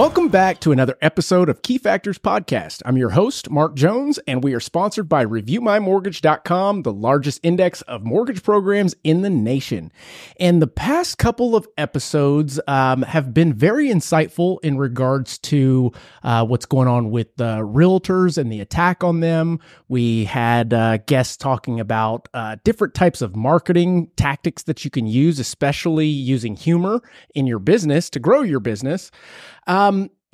Welcome back to another episode of Key Factors Podcast. I'm your host, Mark Jones, and we are sponsored by ReviewMyMortgage.com, the largest index of mortgage programs in the nation. And the past couple of episodes have been very insightful in regards to what's going on with realtors and the attack on them. We had guests talking about different types of marketing tactics that you can use, especially using humor in your business to grow your business.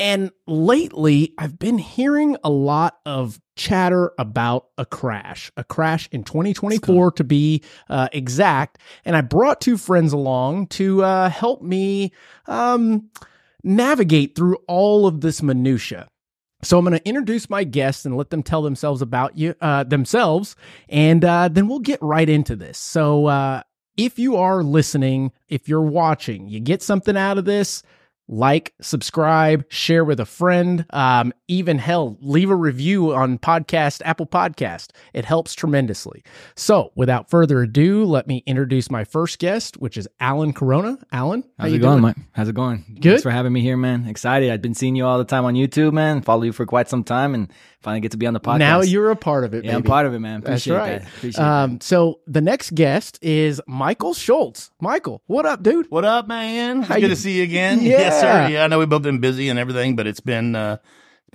And lately, I've been hearing a lot of chatter about a crash in 2024 to be exact. And I brought two friends along to help me navigate through all of this minutia. So I'm going to introduce my guests and let them tell themselves about you, and then we'll get right into this. So if you are listening, if you're watching, you get something out of this, like, subscribe, share with a friend, even hell, leave a review on Apple Podcast. It helps tremendously. So without further ado, let me introduce my first guest, which is Alan Corona. Alan, how's it going, Mike? How's it going? Good. Thanks for having me here, man. Excited. I've been seeing you all the time on YouTube, man. Follow you for quite some time and finally get to be on the podcast. Now you're a part of it, baby. Yeah, I'm part of it, man. Appreciate that. Appreciate that. So the next guest is Michael Schultz. Michael, what up, dude? What up, man? It's good to see you again. Yes. Sir. Yeah, I know we've both been busy and everything, but it's been an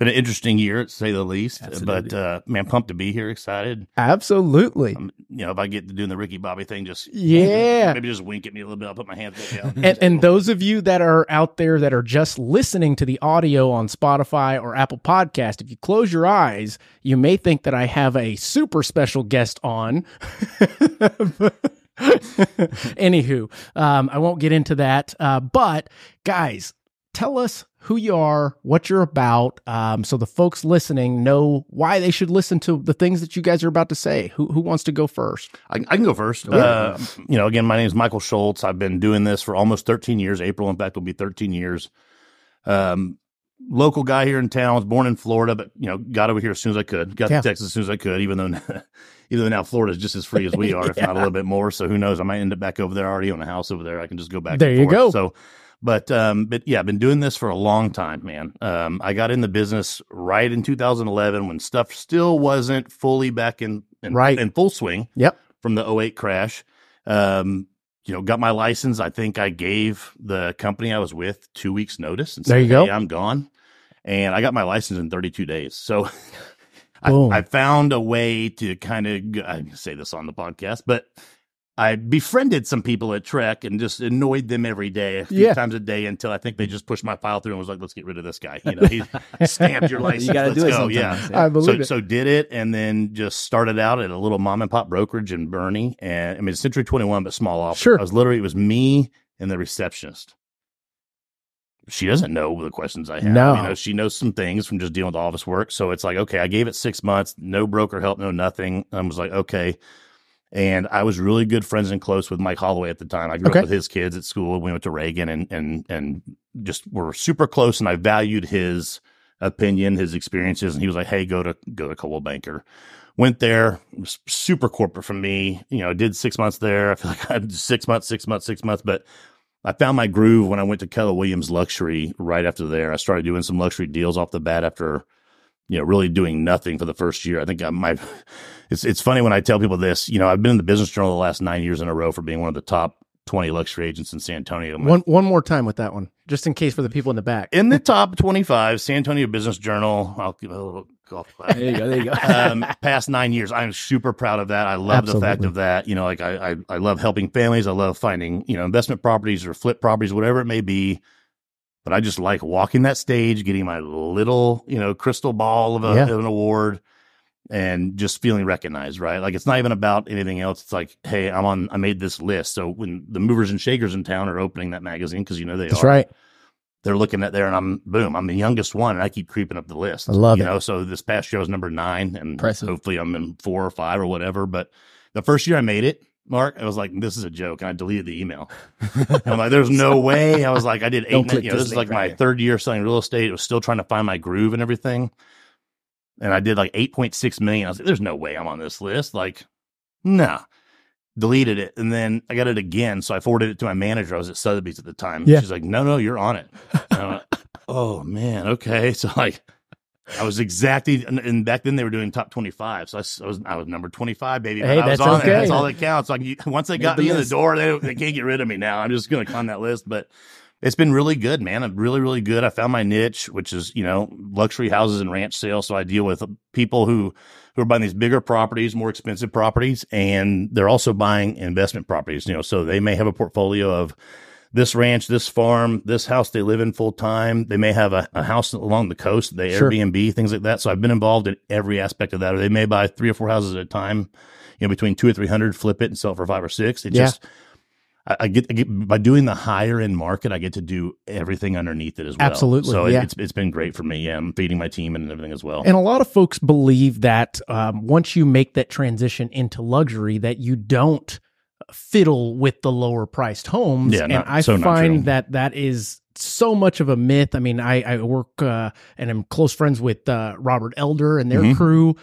interesting year, to say the least. Absolutely. But man, pumped to be here, excited. Absolutely. You know, if I get to doing the Ricky Bobby thing, maybe just wink at me a little bit. I'll put my hands back out. and those of you that are out there that are just listening to the audio on Spotify or Apple Podcast, if you close your eyes, you may think that I have a super special guest on. Anywho, I won't get into that, but guys, tell us who you are, what you're about, so the folks listening know why they should listen to the things that you guys are about to say. Who wants to go first? I can go first. Yeah. You know, again, my name is Michael Schultz. I've been doing this for almost 13 years. April, in fact, will be 13 years. Local guy here in town. I was born in Florida, but you know, got over here as soon as I could. Got to Texas as soon as I could, even though now Florida is just as free as we are, if not a little bit more. So who knows? I might end up back over there. I already own a house over there. I can just go back. There you go. So, but yeah, I've been doing this for a long time, man. I got in the business right in 2011 when stuff still wasn't fully back in full swing. Yep. From the 2008 crash. You know, got my license. I think I gave the company I was with 2 weeks notice and said, "Hey, I'm gone." And I got my license in 32 days. So I found a way to kind of, I say this on the podcast, but I befriended some people at Trek and just annoyed them every day, a few times a day, until I think they just pushed my file through and was like, "Let's get rid of this guy. You know, he stamped your license. You got to do it sometimes." Yeah, I believe it. So did it, and then just started out at a little mom and pop brokerage in Burnet, and I mean Century 21, but small office. Sure, it was me and the receptionist. She doesn't know the questions I have. No. You know, she knows some things from just dealing with office work. So it's like, okay, I gave it 6 months, no broker help, no nothing. I was like, okay. And I was really good friends and close with Mike Holloway at the time. I grew up with his kids at school. We went to Reagan and just were super close. And I valued his opinion, his experiences. And he was like, "Hey, go to Coldwell Banker." Went there. It was super corporate for me. You know, did 6 months there. I feel like I had 6 months. But I found my groove when I went to Keller Williams Luxury right after there. I started doing some luxury deals off the bat after, you know, really doing nothing for the first year. I think it's funny when I tell people this, you know, I've been in the Business Journal the last 9 years in a row for being one of the top 20 luxury agents in San Antonio. One more time with that one, just in case for the people in the back. In the top 25, San Antonio Business Journal. I'll give a little golf clap. There you go. Past 9 years. I'm super proud of that. I love the fact of that. You know, like I love helping families. I love finding, you know, investment properties or flip properties, whatever it may be. But I just like walking that stage, getting my little, you know, crystal ball of an award and just feeling recognized, right? Like it's not even about anything else. It's like, hey, I made this list. So when the movers and shakers in town are opening that magazine, because you know that's right. They're looking at there and I'm the youngest one and I keep creeping up the list. I love it. You know, so this past year I was number 9 and hopefully I'm in 4 or 5 or whatever. But the first year I made it, Mark, I was like, "This is a joke," and I deleted the email. I'm like, "There's no way." I was like, "I did 8 months." You know, this is like my third year selling real estate. I was still trying to find my groove and everything, and I did like 8.6 million. I was like, "There's no way I'm on this list." Like, nah. Deleted it, and then I got it again. So I forwarded it to my manager. I was at Sotheby's at the time. Yeah. She's like, "No, you're on it." oh man, okay. So like I was exactly, and back then they were doing top 25. So I was number 25, baby. Hey, I was on there. That's all that counts. Like once they got me in the door, they can't get rid of me now. I'm just going to climb that list. But it's been really good, man. I'm really, really good. I found my niche, which is, you know, luxury houses and ranch sales. So I deal with people who are buying these bigger properties, more expensive properties, and they're also buying investment properties, you know, so they may have a portfolio of this ranch, this farm, this house they live in full time. They may have a house along the coast, they Airbnb, things like that. So I've been involved in every aspect of that. Or they may buy 3 or 4 houses at a time, you know, between 200 or 300, flip it and sell it for 5 or 6. It just, I get by doing the higher end market, I get to do everything underneath it as well. Absolutely. So it's been great for me. Yeah, I'm feeding my team and everything as well. And a lot of folks believe that once you make that transition into luxury, that you don't fiddle with the lower priced homes. Yeah, and I find that is so much of a myth. I mean, I work and I'm close friends with Robert Elder and their crew.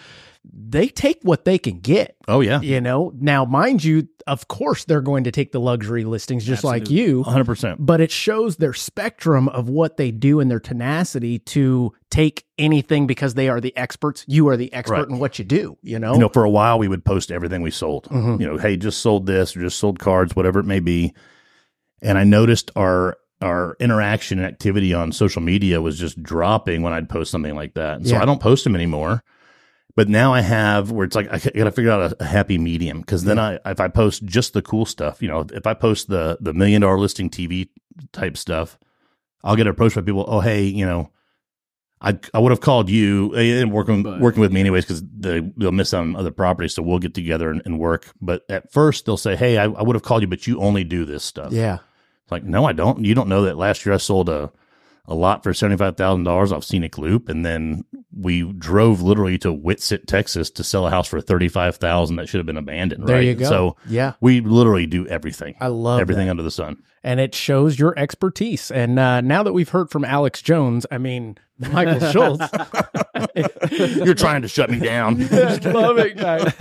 They take what they can get. Oh, yeah. You know, now, mind you, of course, they're going to take the luxury listings just like you. 100%. But it shows their spectrum of what they do and their tenacity to take anything because they are the experts. You are the expert in what you do, you know? You know, for a while, we would post everything we sold. You know, hey, just sold this or just sold cards, whatever it may be. And I noticed our interaction and activity on social media was just dropping when I'd post something like that. So I don't post them anymore. But now I have where it's like, I got to figure out a happy medium. Cause then if I post just the cool stuff, you know, if I post the $1 million listing TV type stuff, I'll get approached by people. Oh, hey, you know, I would have called you and working with me anyways, cause they'll miss out on other properties. So we'll get together and work. But at first they'll say, hey, I would have called you, but you only do this stuff. Yeah. It's like, no, I don't. You don't know that last year I sold a lot for $75,000 off Scenic Loop, and then we drove literally to Whitsitt, Texas, to sell a house for $35,000 that should have been abandoned. There you go. So we literally do everything. I love everything under the sun, and it shows your expertise. And now that we've heard from Alex Jones, I mean Michael Schultz, you're trying to shut me down. Love it, guys.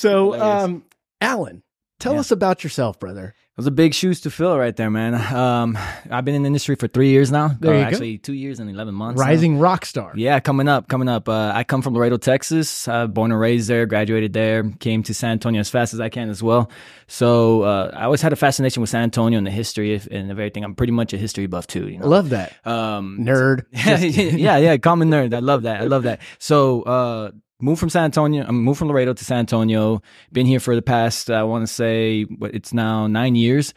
So, Alan, tell us about yourself, brother. Those are big shoes to fill right there, man. I've been in the industry for 3 years now. There you go. Actually, 2 years and 11 months. Rising rock star. Yeah, coming up. I come from Laredo, Texas. Born and raised there, graduated there, came to San Antonio as fast as I can as well. So I always had a fascination with San Antonio and the history and everything. I'm pretty much a history buff too. You know? Love that. Nerd. Yeah, common nerd. I love that. So... Moved from Laredo to San Antonio. Been here for the past, I want to say, it's now 9 years.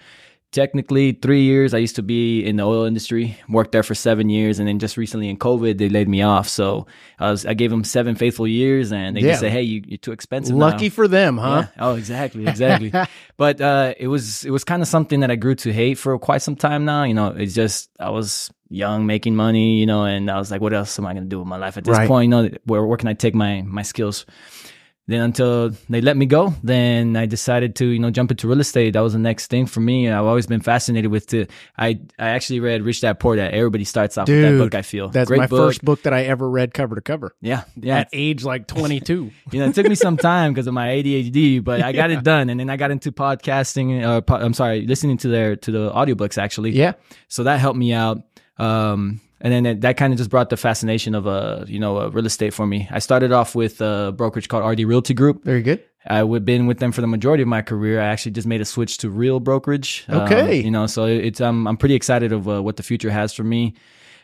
Technically, 3 years. I used to be in the oil industry. Worked there for 7 years, and then just recently in COVID, they laid me off. So I gave them 7 faithful years, and they just say, "Hey, you're too expensive." Lucky for them, huh? Yeah. Oh, exactly. But it was kind of something that I grew to hate for quite some time now. You know, it's just I was young, making money, you know, and I was like, what else am I going to do with my life at this point? You know, where can I take my skills? Then until they let me go, then I decided to, you know, jump into real estate. That was the next thing for me. I've always been fascinated with it. I actually read Rich Dad Poor Dad. Everybody starts off with that book, I feel. That's my first book that I ever read cover to cover. Yeah. At age like 22. You know, it took me some time because of my ADHD, but I got it done. And then I got into podcasting, listening to the audiobooks actually. Yeah. So that helped me out. And then that kind of just brought the fascination of real estate for me. I started off with a brokerage called RD Realty Group. Very good. I've been with them for the majority of my career. I actually just made a switch to real brokerage. Okay. You know, so it's I'm pretty excited of what the future has for me.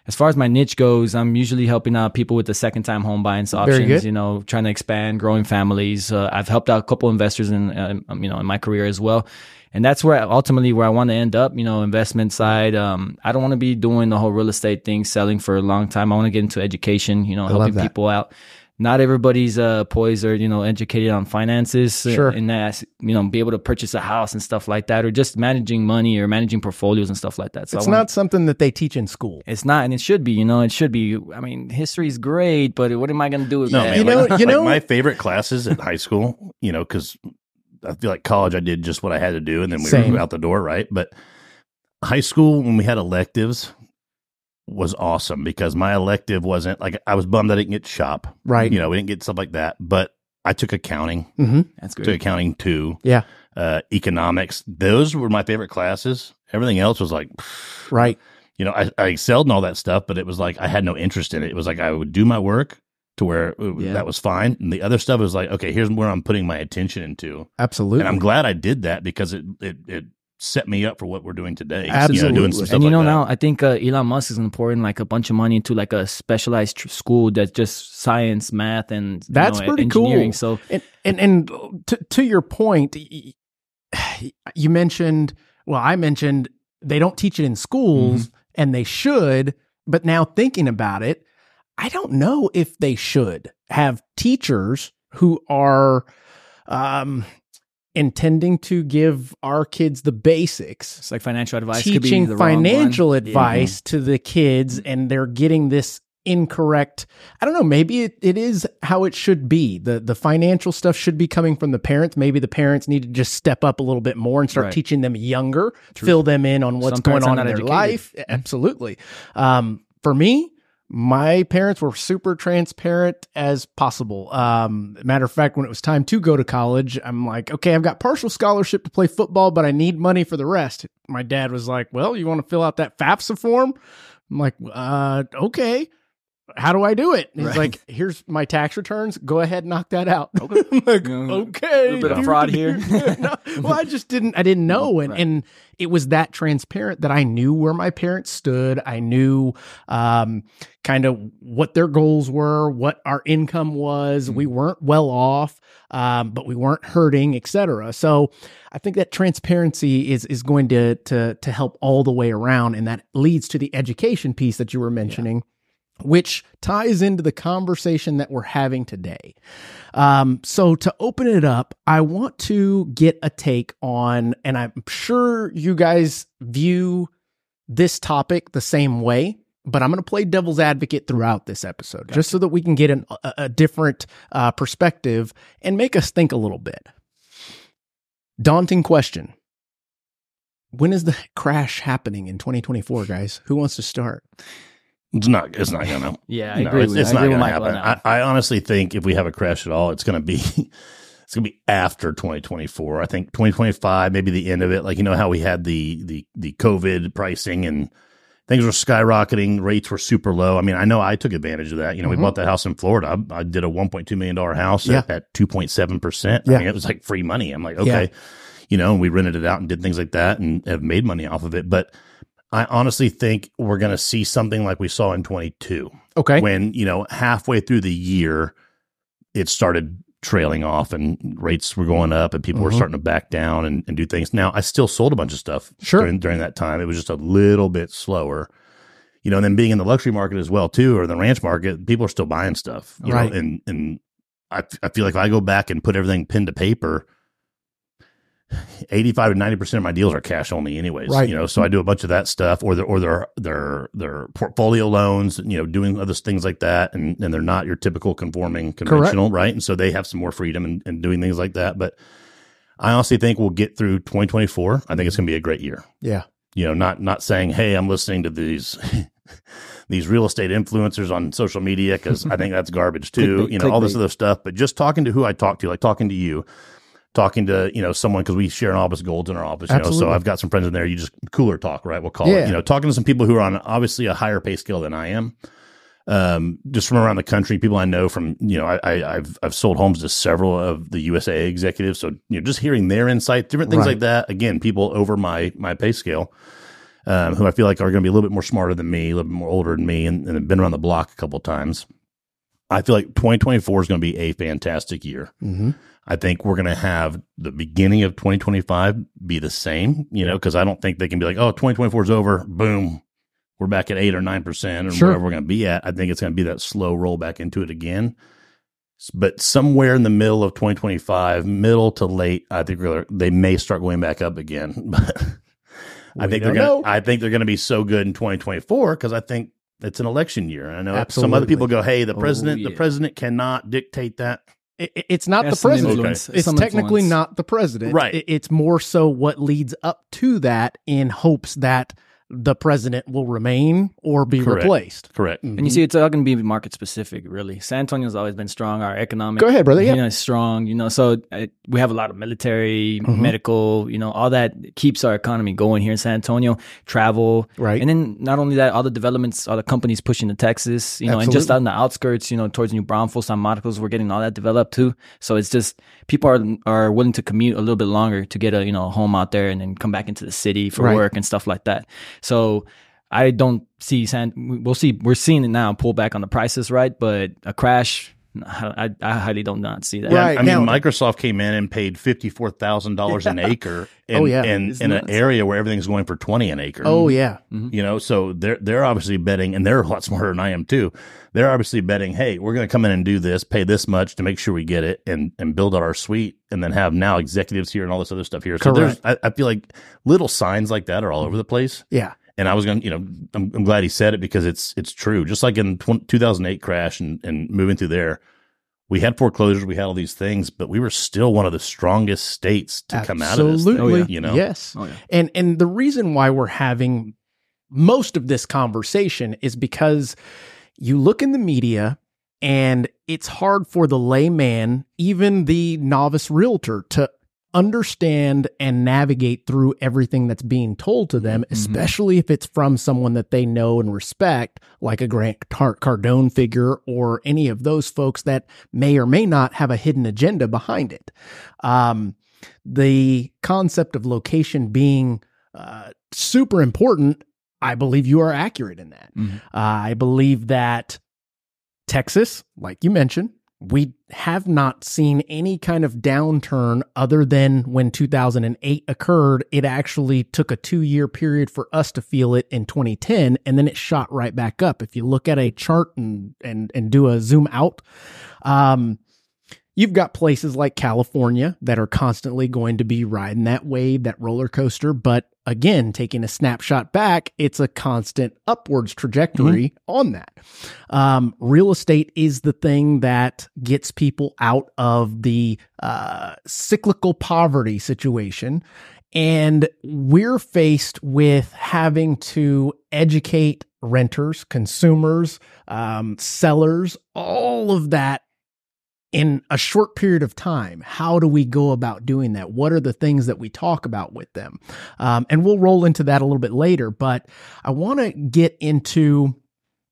As far as my niche goes, I'm usually helping out people with the second-time home buying options, you know, trying to expand, growing families. I've helped out a couple investors in my career as well. And that's where I want to end up, you know, investment side. I don't want to be doing the whole real estate thing, selling for a long time. I want to get into education, you know, helping people out. Not everybody's poised or, you know, educated on finances. Sure. And that, you know, be able to purchase a house and stuff like that, or just managing money or managing portfolios and stuff like that. So it's not something that they teach in school. It's not. And it should be, you know, it should be. I mean, history is great, but what am I going to do with that? You know, my favorite classes at high school, you know, because I feel like college, I did just what I had to do. And then we were out the door. Right. But high school, when we had electives, was awesome because my elective wasn't like, I was bummed I didn't get shop. Right. You know, we didn't get stuff like that, but I took accounting. Mm-hmm. That's good. Took accounting too. Yeah. Economics. Those were my favorite classes. Everything else was like, right. you know, I excelled in all that stuff, but it was like I had no interest in it. It was like I would do my work to where that was fine. And the other stuff was like, okay, here's where I'm putting my attention into. Absolutely. And I'm glad I did that because it set me up for what we're doing today. Absolutely. You know, doing some stuff and you know, like now I think Elon Musk is pouring like a bunch of money into like a specialized school that's just science, math, and that's pretty cool. So and to your point, you mentioned, well, I mentioned they don't teach it in schools and they should, but now thinking about it, I don't know if they should have teachers who are intending to give our kids the basics. It's like financial advice. Teaching could be financial advice to the kids, and they're getting this incorrect. I don't know. Maybe it is how it should be. The financial stuff should be coming from the parents. Maybe the parents need to just step up a little bit more and start teaching them younger, fill them in on what's going on in their life. Absolutely. For me, my parents were super transparent as possible. Matter of fact, when it was time to go to college, I'm like, okay, I've got partial scholarship to play football, but I need money for the rest. My dad was like, well, you want to fill out that FAFSA form? I'm like, okay. How do I do it? And he's like, here's my tax returns. Go ahead, knock that out. Okay. I'm like, okay. A little bit of fraud here. No, well, I didn't know. And it was that transparent that I knew where my parents stood. I knew kind of what their goals were, what our income was. We weren't well off, but we weren't hurting, et cetera. So I think that transparency is going to help all the way around. And that leads to the education piece that you were mentioning. Yeah. Which ties into the conversation that we're having today. So to open it up, I want to get a take on, and I'm sure you guys view this topic the same way, but I'm going to play devil's advocate throughout this episode, just so that we can get a different perspective and make us think a little bit. Daunting question. When is the crash happening in 2024, guys? Who wants to start? It's not gonna. Yeah, I agree. It's not gonna happen. I honestly think if we have a crash at all, it's gonna be after 2024. I think 2025, maybe the end of it. Like, you know how we had the COVID pricing and things were skyrocketing, rates were super low. I mean, I know I took advantage of that. You know, we bought that house in Florida. I did a $1.2 million house at 2.7%. I mean, it was like free money. I'm like, okay, you know, and we rented it out and did things like that and have made money off of it, but. I honestly think we're going to see something like we saw in 22. Okay. When, you know, halfway through the year, it started trailing off and rates were going up and people were starting to back down and do things. Now, I still sold a bunch of stuff during that time. It was just a little bit slower. You know, and then being in the luxury market as well, too, or the ranch market, people are still buying stuff. You know? And I feel like if I go back and put everything pen to paper, 85 to 90% of my deals are cash only anyways, you know, so I do a bunch of that stuff or their portfolio loans, you know, doing other things like that. And they're not your typical conventional. Correct. Right. And so they have some more freedom and doing things like that. But I honestly think we'll get through 2024. I think it's going to be a great year. Yeah. You know, not saying, hey, I'm listening to these, these real estate influencers on social media. Cause I think that's garbage too, all this other stuff, but just talking to who I talk to, like talking to you, talking to, you know, someone, because we share an office, goals in our office, you know, so I've got some friends in there, you just cooler talk, right? We'll call it, you know, talking to some people who are on obviously a higher pay scale than I am, just from around the country, people I know from, you know, I've sold homes to several of the USA executives. So, you know, just hearing their insight, different things like that. Again, people over my pay scale, who I feel like are going to be a little bit more smarter than me, a little bit more older than me, and have been around the block a couple of times. I feel like 2024 is going to be a fantastic year. I think we're going to have the beginning of 2025 be the same, you know, because I don't think they can be like, oh, 2024 is over. Boom. We're back at 8 or 9% or wherever we're going to be at. I think it's going to be that slow roll back into it again. But somewhere in the middle of 2025, middle to late, I think they may start going back up again. But I think they're going to be so good in 2024 because I think it's an election year. And I know some other people go, hey, the president cannot dictate that. It's not the president. It's technically not the president. Right. It's more so what leads up to that in hopes that the president will remain or be replaced. Correct. Mm-hmm. And you see, it's all going to be market specific, really. San Antonio's always been strong. Our economic, go ahead, brother. Yeah, is strong. You know, so we have a lot of military, medical, you know, all that keeps our economy going here in San Antonio. Travel, right? And then not only that, all the developments, all the companies pushing to Texas, you know, and just on the outskirts, you know, towards New Braunfels, San Marcos, we're getting all that developed too. So it's just people are willing to commute a little bit longer to get a, you know, a home out there and then come back into the city for work and stuff like that. So I don't see we're seeing it now pull back on the prices, right? But a crash, I highly don't see that. Yeah, right. I mean, Microsoft came in and paid $54,000 an acre in an area where everything's going for $20 an acre. Oh yeah. You know, so they're obviously betting, and they're a lot smarter than I am too. They're obviously betting, hey, we're going to come in and do this, pay this much to make sure we get it and build out our suite, and then have now executives here and all this other stuff here. So there's, I feel like little signs like that are all over the place. Yeah. And I was going to, you know, I'm glad he said it because it's true. Just like in 2008 crash and moving through there, we had foreclosures, we had all these things, but we were still one of the strongest states to come out of this thing, you know? Yes. Oh, yeah. And the reason why we're having most of this conversation is because you look in the media and it's hard for the layman, even the novice realtor, to understand and navigate through everything that's being told to them, especially if it's from someone that they know and respect, like a Grant Cardone figure or any of those folks that may or may not have a hidden agenda behind it. The concept of location being super important, I believe you are accurate in that. I believe that Texas, like you mentioned, we have not seen any kind of downturn other than when 2008 occurred. It actually took a 2-year period for us to feel it in 2010, and then it shot right back up. If you look at a chart and do a zoom out, you've got places like California that are constantly going to be riding that wave, that roller coaster. But again, taking a snapshot back, it's a constant upwards trajectory on that. Real estate is the thing that gets people out of the cyclical poverty situation. And we're faced with having to educate renters, consumers, sellers, all of that. In a short period of time, how do we go about doing that? What are the things that we talk about with them? And we'll roll into that a little bit later, but I want to get into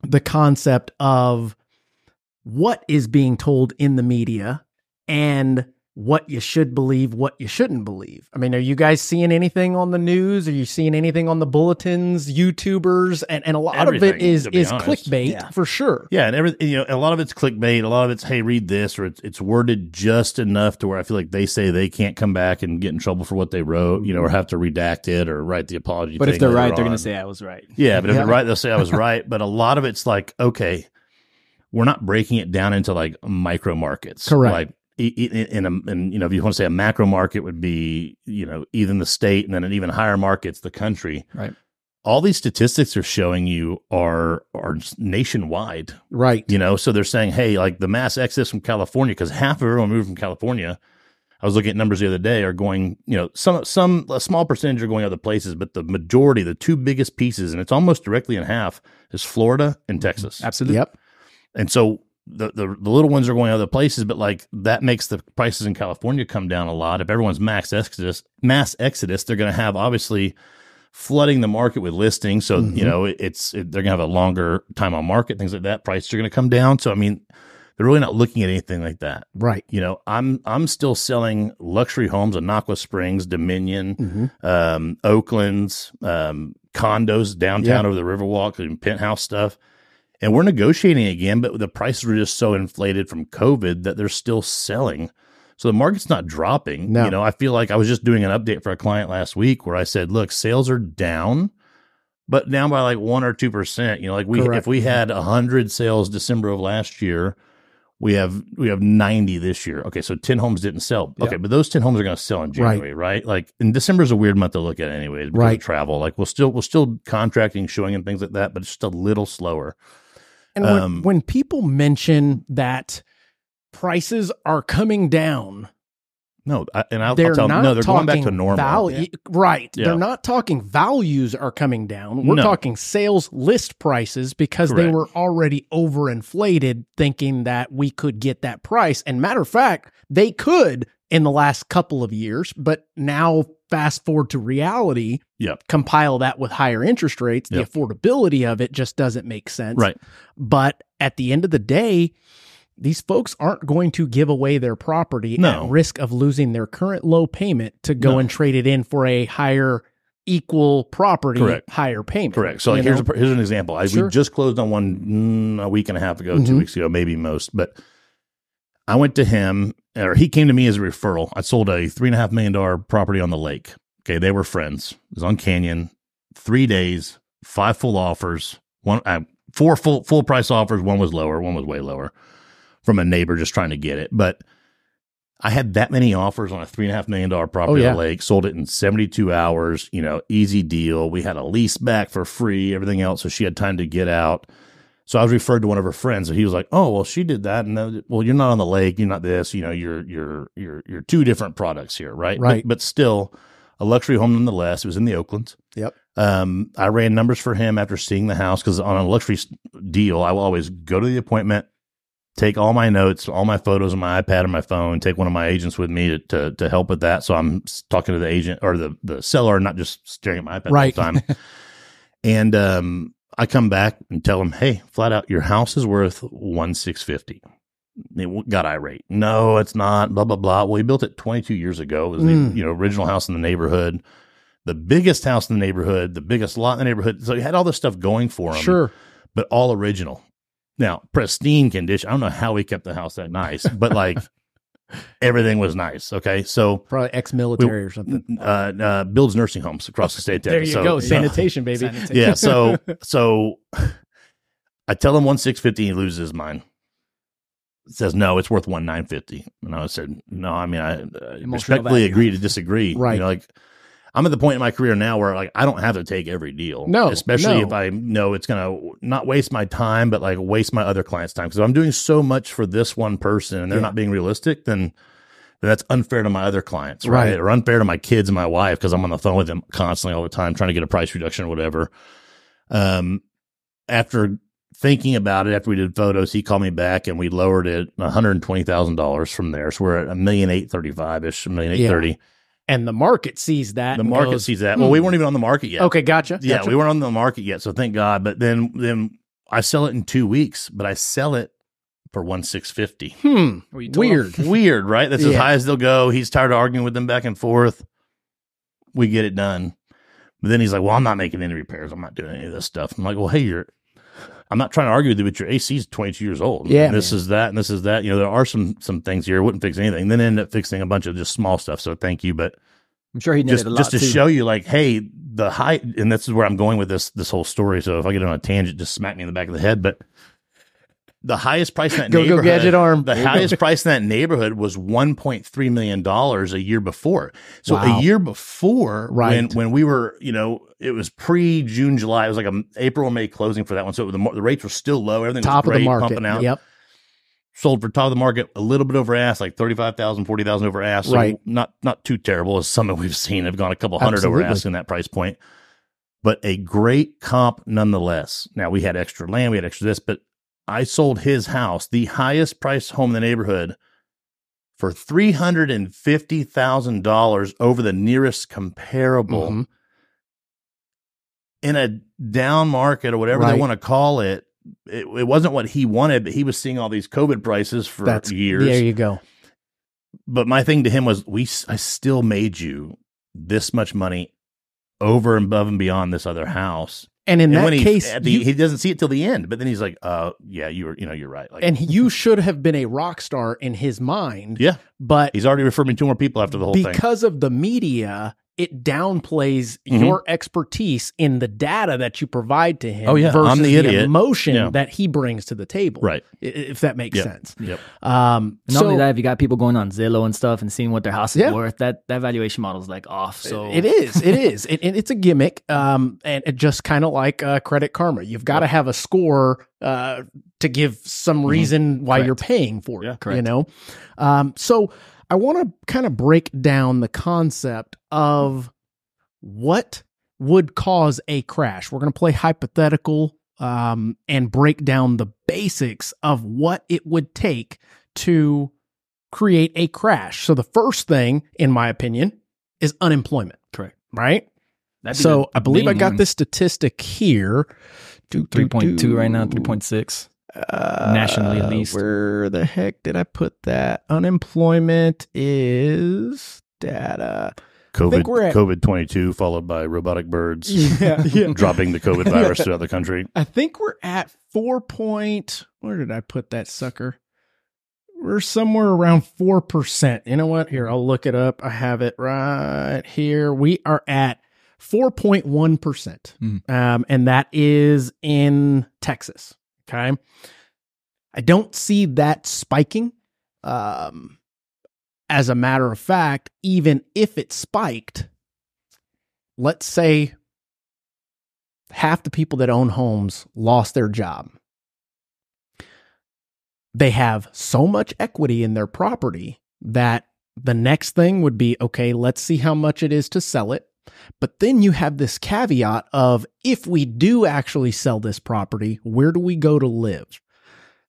the concept of what is being told in the media and what you should believe, what you shouldn't believe. I mean, are you guys seeing anything on the news? Are you seeing anything on the bulletins, YouTubers? And a lot of it is clickbait for sure. Yeah. And you know, a lot of it's clickbait. A lot of it's, hey, read this, or it's worded just enough to where I feel like they say they can't come back and get in trouble for what they wrote, you know, or have to redact it or write the apology. But if they're right, they're going to say I was right. Yeah. But if they're right, they'll say I was right. But a lot of it's like, okay, we're not breaking it down into like micro markets. Correct. Like, and you know, if you want to say a macro market would be, you know, even the state, and then an even higher market's the country. Right. All these statistics are showing you are nationwide. Right. You know, so they're saying, hey, like the mass exodus from California, because half of everyone moved from California. I was looking at numbers the other day are going, you know, some a small percentage are going other places, but the majority, the two biggest pieces, and it's almost directly in half, is Florida and Texas. Absolutely. Yep. And so the little ones are going other places, but like that makes the prices in California come down a lot. If everyone's mass exodus, they're going to have obviously flooding the market with listings. So, you know, they're going to have a longer time on market, things like that. Prices are going to come down. So, I mean, they're really not looking at anything like that. Right. You know, I'm still selling luxury homes in Aqua Springs, Dominion, Oakland's, condos downtown over the Riverwalk and penthouse stuff. And we're negotiating again, but the prices were just so inflated from COVID that they're still selling. So the market's not dropping. No. You know, I feel like I was just doing an update for a client last week where I said, look, sales are down, but down by like 1 or 2%. You know, like if we had 100 sales December of last year, we have 90 this year. Okay, so 10 homes didn't sell. Yeah. Okay, but those 10 homes are going to sell in January, right? Like, and December's a weird month to look at anyways because of travel. Like we'll still contracting, showing and things like that, but it's just a little slower. And when people mention that prices are coming down, No, and I'll tell them, no, they're going back to normal. Yeah. Right. Yeah. They're not talking values are coming down. We're talking sales list prices because they were already overinflated thinking that we could get that price. And matter of fact, they could in the last couple of years, but now fast forward to reality, compile that with higher interest rates, the affordability of it just doesn't make sense. Right. But at the end of the day, these folks aren't going to give away their property at risk of losing their current low payment to go and trade it in for a higher equal property, higher payment. So like, here's an example. We just closed on one a week and a half ago, 2 weeks ago, maybe most. But I went to him, or he came to me as a referral. I sold a $3.5 million property on the lake. Okay, they were friends. It was on Canyon. 3 days, 5 full offers, 4 full price offers. One was lower. One was way lower. From a neighbor just trying to get it. But I had that many offers on a $3.5 million property on the lake, sold it in 72 hours, you know, easy deal. We had a lease back for free, everything else. So she had time to get out. So I was referred to one of her friends and he was like, oh, well, she did that. And that, well, you're not on the lake. You're not this, you know, you're two different products here. Right. Right. But still a luxury home nonetheless. It was in the Oaklands. Yep. I ran numbers for him after seeing the house. 'Cause on a luxury deal, I will always go to the appointment, take all my notes, all my photos on my iPad and my phone, take one of my agents with me to help with that. So I'm talking to the agent or the seller, not just staring at my iPad all the time. And I come back and tell him, hey, flat out, your house is worth $1,650. It got irate. No, it's not, blah, blah, blah. Well, he built it 22 years ago. It was the original house in the neighborhood, the biggest house in the neighborhood, the biggest lot in the neighborhood. So he had all this stuff going for him. Sure. But all original. Now, pristine condition. I don't know how he kept the house that nice, but like everything was nice. Okay. So probably ex-military or something. Builds nursing homes across the state. There you go. Sanitation, baby. Sanitation. Yeah. So I tell him 1,650, he loses his mind. Says, no, it's worth 1,950. And I said, no, I mean, I respectfully agree to disagree. Right. You know, like I'm at the point in my career now where like I don't have to take every deal. No. Especially if I know it's going to not waste my time, but like waste my other clients' time. Because if I'm doing so much for this one person and they're not being realistic, then that's unfair to my other clients, right? Or unfair to my kids and my wife because I'm on the phone with them constantly all the time trying to get a price reduction or whatever. After thinking about it, after we did photos, he called me back and we lowered it $120,000 from there. So we're at $1,835,000-ish, $1,830,000. Yeah. And the market sees that. The market goes, sees that. Well, we weren't even on the market yet. Okay, gotcha. Yeah, we weren't on the market yet, so thank God. But then I sell it in 2 weeks, but I sell it for $1,650. Weird. Weird, right? That's as high as they'll go. He's tired of arguing with them back and forth. We get it done. But then he's like, well, I'm not making any repairs. I'm not doing any of this stuff. I'm like, well, hey, I'm not trying to argue with you, but your AC is 22 years old. Yeah, and this is that, and this is that. You know, there are some things here. I wouldn't fix anything. Then end up fixing a bunch of just small stuff. So thank you, but I'm sure he did a lot just to show you, like, hey, the height. And this is where I'm going with this whole story. So if I get on a tangent, just smack me in the back of the head. But the highest price in that neighborhood, gadget arm. The highest price in that neighborhood was $1.3 million a year before. So a year before, when we were, you know, it was pre-June, July. It was like an April or May closing for that one. So the rates were still low. Everything top was great, of the market, pumping out. Yep. Sold for top of the market, a little bit over ask, like 35,000, 40,000 over ask. So not too terrible, as some that we've seen have gone a couple hundred over ask in that price point. But a great comp nonetheless. Now we had extra land, we had extra this, but I sold his house, the highest priced home in the neighborhood, for $350,000 over the nearest comparable in a down market or whatever they want to call it. It wasn't what he wanted, but he was seeing all these COVID prices for years. There you go. But my thing to him was, I still made you this much money over and above and beyond this other house. And in that case, he doesn't see it till the end, but then he's like, yeah, you're right. Like, and you should have been a rock star in his mind. Yeah. But he's already referred me to more people after the whole thing. Because of the media, it downplays your expertise in the data that you provide to him versus I'm the idiot. Emotion that he brings to the table. Right. If that makes sense. Yep. Not only that, if you got people going on Zillow and stuff and seeing what their house is worth, that valuation model is like off. So It is. It's a gimmick. And it just kind of like Credit Karma. You've got to have a score to give some reason why you're paying for it. Correct. You know? So I want to kind of break down the concept of what would cause a crash. We're going to play hypothetical and break down the basics of what it would take to create a crash. So the first thing, in my opinion, is unemployment. Correct. Right? So I believe I got this statistic here. 3.2 right now, 3.6. Nationally, at least. Where the heck did I put that? Unemployment is data. COVID-22 followed by robotic birds dropping the COVID virus throughout the country. I think we're at 4 point. Where did I put that sucker? We're somewhere around 4%. You know what? Here, I'll look it up. I have it right here. We are at 4.1%. And that is in Texas. Okay. I don't see that spiking. As a matter of fact, even if it spiked, let's say half the people that own homes lost their job. They have so much equity in their property that the next thing would be, okay, let's see how much it is to sell it. But then you have this caveat of, if we do actually sell this property, where do we go to live?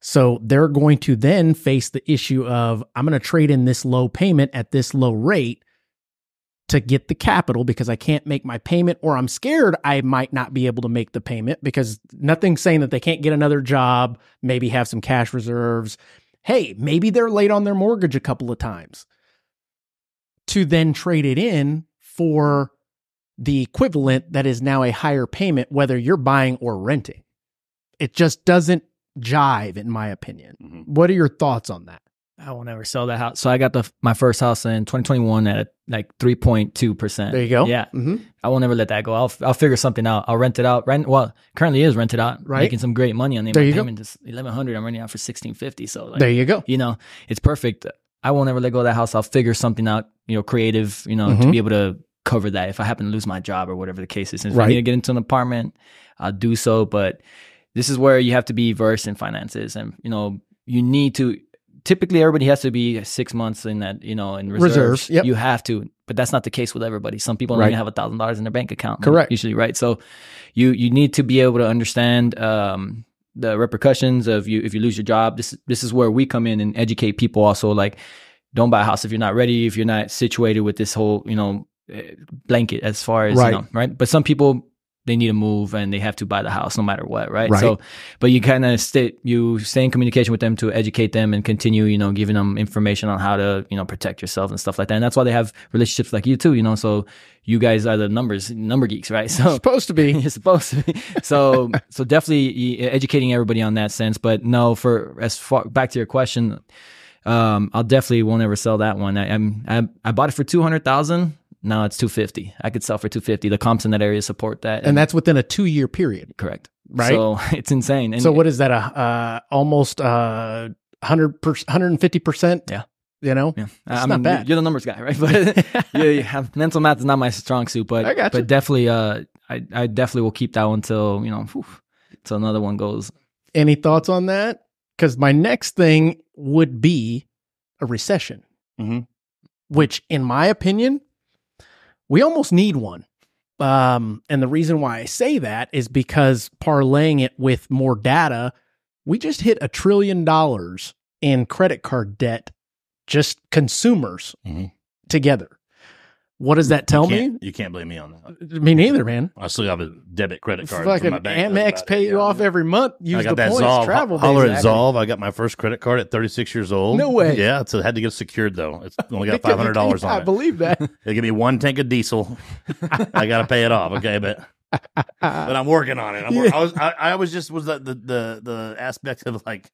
So they're going to then face the issue of, I'm going to trade in this low payment at this low rate to get the capital because I can't make my payment, or I'm scared I might not be able to make the payment, because nothing's saying that they can't get another job, maybe have some cash reserves. Hey, maybe they're late on their mortgage a couple of times, to then trade it in for the equivalent that is now a higher payment, whether you're buying or renting. It just doesn't jive, in my opinion. What are your thoughts on that? I will never sell that house. So I got my first house in 2021 at like 3.2%. There you go. Yeah. I will never let that go. I'll figure something out. I'll rent it out. Well, currently is rented out. Right. Making some great money on the payment. Just $1,100. I'm renting out for $1,650. So like, there you go. You know, it's perfect. I won't ever let go of that house. I'll figure something out. You know, creative. You know, to be able to cover that if I happen to lose my job or whatever the case is. And if I need to get into an apartment, I'll do so. But this is where you have to be versed in finances, and you know, you need to. Typically, everybody has to be 6 months in that, you know, in reserves. You have to, but that's not the case with everybody. Some people don't even have $1,000 in their bank account. Usually, so you need to be able to understand the repercussions of if you lose your job. This is where we come in and educate people. Also, like, don't buy a house if you're not ready, if you're not situated with this whole, you know, blanket as far as you know, But some people, they need to move and they have to buy the house no matter what, right? So, but you kind of stay in communication with them to educate them and continue, you know, giving them information on how to, you know, protect yourself and stuff like that. And that's why they have relationships like you too, you know. So you guys are the number geeks, right? So you're supposed to be, So, so definitely educating everybody on that sense. But no, for as far back to your question, I'll definitely won't ever sell that one. I bought it for $200,000. Now it's $250,000. I could sell for $250,000. The comps in that area support that, and that's within a 2-year period. Correct. Right. So it's insane. And so what is that? Almost 150%. Yeah. You know, yeah. It's not bad. You're the numbers guy, right? But mental math is not my strong suit. But I got you. But definitely, I definitely will keep that one till, you know, till another one goes. Any thoughts on that? Because my next thing would be a recession, which, in my opinion, we almost need one. And the reason why I say that is because, parlaying it with more data, we just hit $1 trillion in credit card debt, just consumers together. What does that tell me? You can't blame me on that. Me neither, man. I still have a debit credit card. It's like an Amex paid off every month. I got that Zolve. Holler at Zolve. I got my first credit card at 36 years old. No way. Yeah, so I had to get secured, though. It's only got $500 on it. I believe that. They give me one tank of diesel. I got to pay it off. Okay, but I'm working on it. I was the aspect of, like,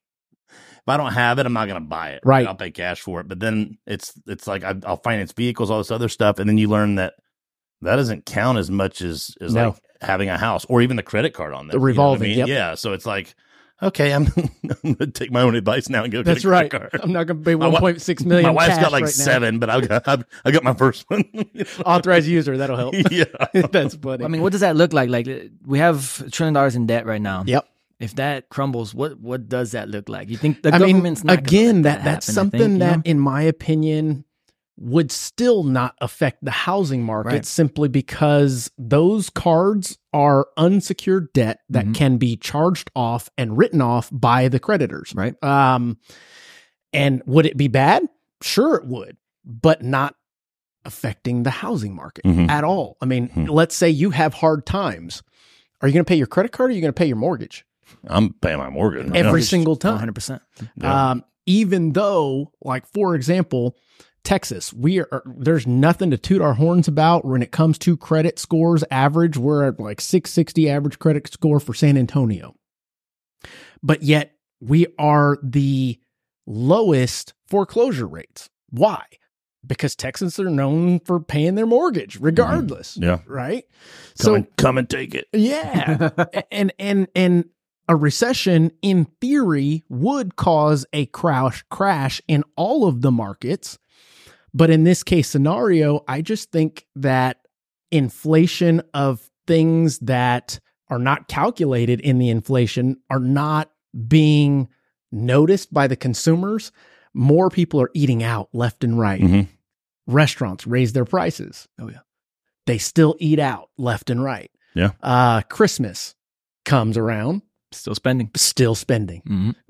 if I don't have it, I'm not going to buy it. Right. I'll pay cash for it. But then it's like I'll finance vehicles, all this other stuff. And then you learn that doesn't count as much as like having a house or even the credit card on there. The revolving. You know what I mean? Yeah. So it's like, okay, I'm going to take my own advice now and go get a credit card. I'm not going to pay $1.6 million. My wife's got like seven, but I got my first one. Authorized user. That'll help. Yeah. That's funny. I mean, what does that look like? Like, we have $1 trillion in debt right now. Yep. If that crumbles, what does that look like? You think the government's not going to let that happen, that's something that, in my opinion, would still not affect the housing market simply because those cards are unsecured debt that can be charged off and written off by the creditors. Right. And would it be bad? Sure, it would, but not affecting the housing market at all. I mean, let's say you have hard times. Are you going to pay your credit card or are you going to pay your mortgage? I'm paying my mortgage. Every single time. 100%. Yeah. Even though, like, for example, Texas, there's nothing to toot our horns about when it comes to credit scores. Average, we're at like 660 average credit score for San Antonio. But yet we are the lowest foreclosure rates. Why? Because Texans are known for paying their mortgage regardless. Yeah. Right. Come and take it. Yeah. and a recession in theory would cause a crash in all of the markets. But in this case scenario, I just think that inflation of things that are not calculated in the inflation are not being noticed by the consumers. More people are eating out left and right. Restaurants raise their prices. Oh, yeah. They still eat out left and right. Yeah. Christmas comes around. Still spending.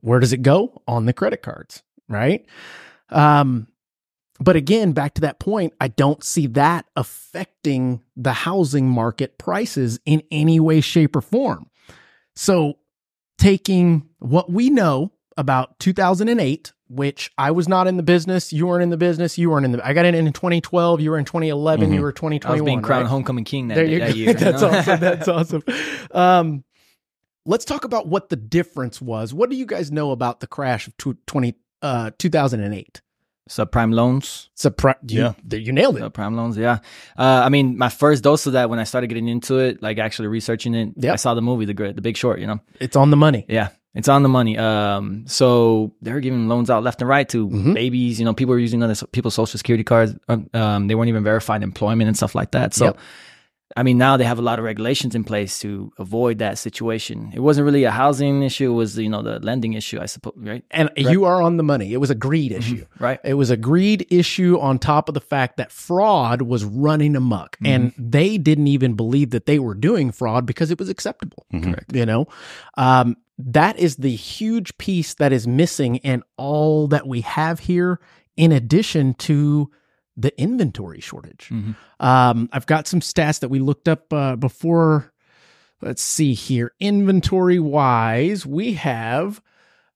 Where does it go? On the credit cards, right? But again, back to that point, I don't see that affecting the housing market prices in any way, shape, or form. So taking what we know about 2008, which I was not in the business, you weren't in the business, I got in 2012, you were in 2011, you were 2021. I was being crowned homecoming king that year. That's awesome. That's awesome. Let's talk about what the difference was. What do you guys know about the crash of 2008? Subprime loans. You nailed it. Subprime loans, yeah. I mean, my first dose of that when I started getting into it, like actually researching it, I saw the movie, The Big Short, you know. It's on the money. Yeah, it's on the money. So they're giving loans out left and right to babies. You know, people were using other people's social security cards. They weren't even verifying employment and stuff like that. So, I mean, now they have a lot of regulations in place to avoid that situation. It wasn't really a housing issue. It was, you know, the lending issue, I suppose, right? And you are on the money. It was a greed issue, right? It was a greed issue on top of the fact that fraud was running amok. And they didn't even believe that they were doing fraud because it was acceptable, you know? That is the huge piece that is missing in all that we have here, in addition to the inventory shortage. I've got some stats that we looked up before. Let's see here. Inventory wise, we have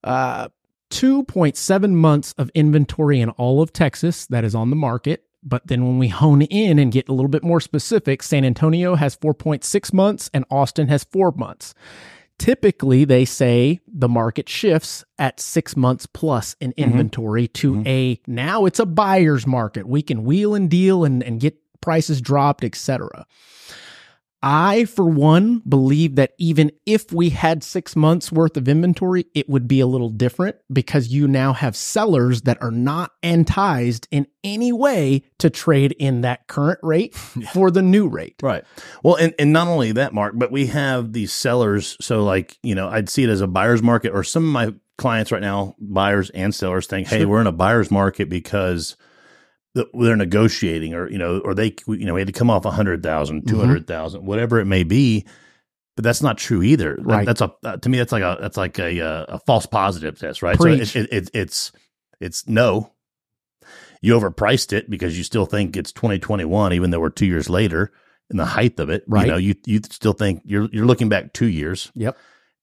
2.7 months of inventory in all of Texas that is on the market. But then when we hone in and get a little bit more specific, San Antonio has 4.6 months and Austin has 4 months. Typically, they say the market shifts at 6 months plus in inventory to now it's a buyer's market. We can wheel and deal and get prices dropped, etc. I, for one, believe that even if we had 6 months worth of inventory, it would be a little different because you now have sellers that are not enticed in any way to trade in that current rate for the new rate. Right. Well, and not only that, Mark, but we have these sellers. So like, you know, I'd see it as a buyer's market, or some of my clients right now, buyers and sellers, think, hey, we're in a buyer's market because they're negotiating, or, you know, or they, you know, we had to come off 100,000, 200,000, whatever it may be, but that's not true either. Right. That's to me, that's like a false positive test, right? Preach. So it's no, you overpriced it because you still think it's 2021, even though we're 2 years later in the height of it, right? You know, you still think you're looking back 2 years. Yep.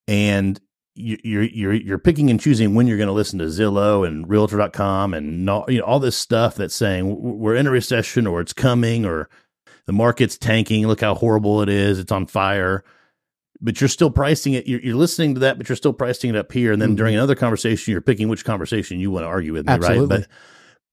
And you're picking and choosing when you're going to listen to Zillow and Realtor.com and all this stuff that's saying we're in a recession, or it's coming, or the market's tanking. Look how horrible it is. It's on fire. But you're still pricing it. You're listening to that, but you're still pricing it up here. And then during another conversation, you're picking which conversation you want to argue with me, right?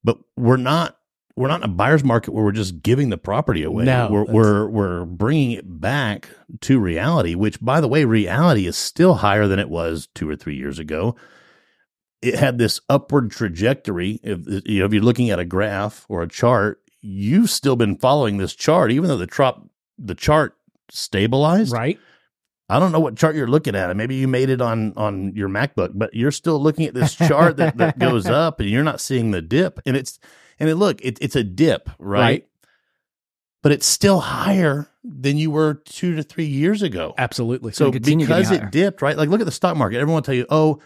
But we're not in a buyer's market where we're just giving the property away. No, we're bringing it back to reality, which, by the way, reality is still higher than it was 2 or 3 years ago. It had this upward trajectory. If you're looking at a graph or a chart, you've still been following this chart, even though the chart stabilized. Right. I don't know what chart you're looking at. Maybe you made it on your MacBook, but you're still looking at this chart that goes up, and you're not seeing the dip. And it's I mean, look, it's a dip, right? But it's still higher than you were 2 to 3 years ago. Absolutely. So because it dipped, right? Like, look at the stock market. Everyone will tell you, oh,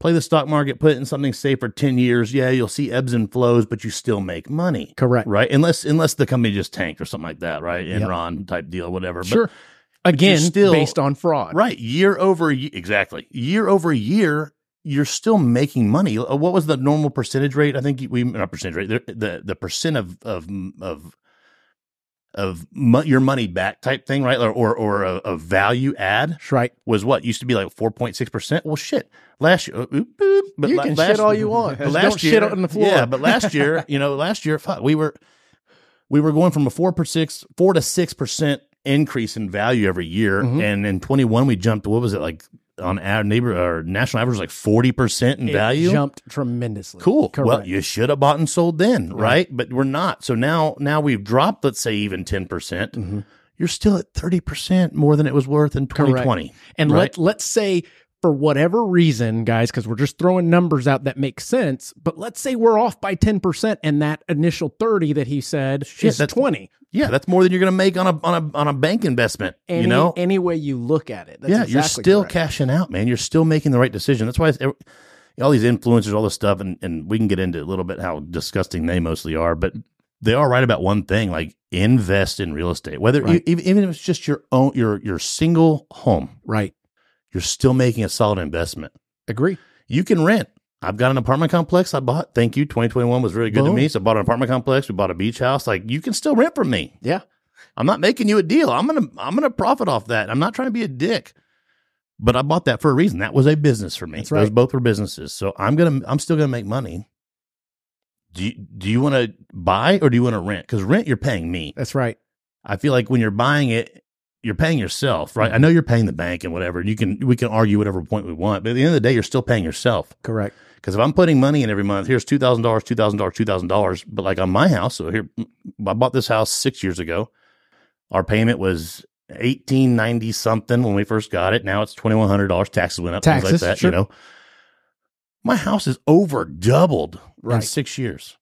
play the stock market, put it in something safe for 10 years. Yeah, you'll see ebbs and flows, but you still make money. Correct. Right? Unless the company just tanked or something like that, right? Enron type deal, whatever. Sure. But again, still, based on fraud. Right. Year over year. Exactly. Year over year, you're still making money. What was the normal percentage rate? I think we, not percentage rate, the percent of your money back type thing, right? Or a value add, right? Was what used to be like 4.6%. Well, shit. Last year, but you can shit all you want. Last don't year, shit on the floor. Yeah, but last year, fuck, we were going from a 4 to 6% increase in value every year, and in 21 we jumped. What was it like? On our national average, like 40% in value, jumped tremendously. Cool. Correct. Well, you should have bought and sold then, right? But we're not. So now we've dropped, let's say, even 10%. You're still at 30% more than it was worth in 2020. Correct. And right? let's say, for whatever reason, guys, because we're just throwing numbers out that make sense, but let's say we're off by 10%, and that initial 30 that he said is 20. Yeah, that's more than you're going to make on a bank investment. Any way you look at it. That's you're still cashing out, man. You're still making the right decision. That's why all these influencers, all this stuff, and we can get into a little bit how disgusting they mostly are, but they are right about one thing: like, invest in real estate, whether even if it's just your own your single home, right? You're still making a solid investment. Agree. You can rent. I've got an apartment complex I bought. Thank you. 2021 was really good to me. So I bought an apartment complex. We bought a beach house. Like, you can still rent from me. Yeah. I'm not making you a deal. I'm gonna profit off that. I'm not trying to be a dick. But I bought that for a reason. That was a business for me. That's right. Those both were businesses. So I'm still gonna make money. Do you want to buy or do you want to rent? Because rent, you're paying me. That's right. I feel like when you're buying it, you're paying yourself, right? I know you're paying the bank and whatever. We can argue whatever point we want, but at the end of the day, you're still paying yourself. Correct. Because if I'm putting money in every month, here's $2,000, $2,000, $2,000, but like on my house, so here, I bought this house 6 years ago. Our payment was $1,890 something when we first got it. Now it's $2,100. Taxes went up, things like that. Sure. My house is over doubled in 6 years.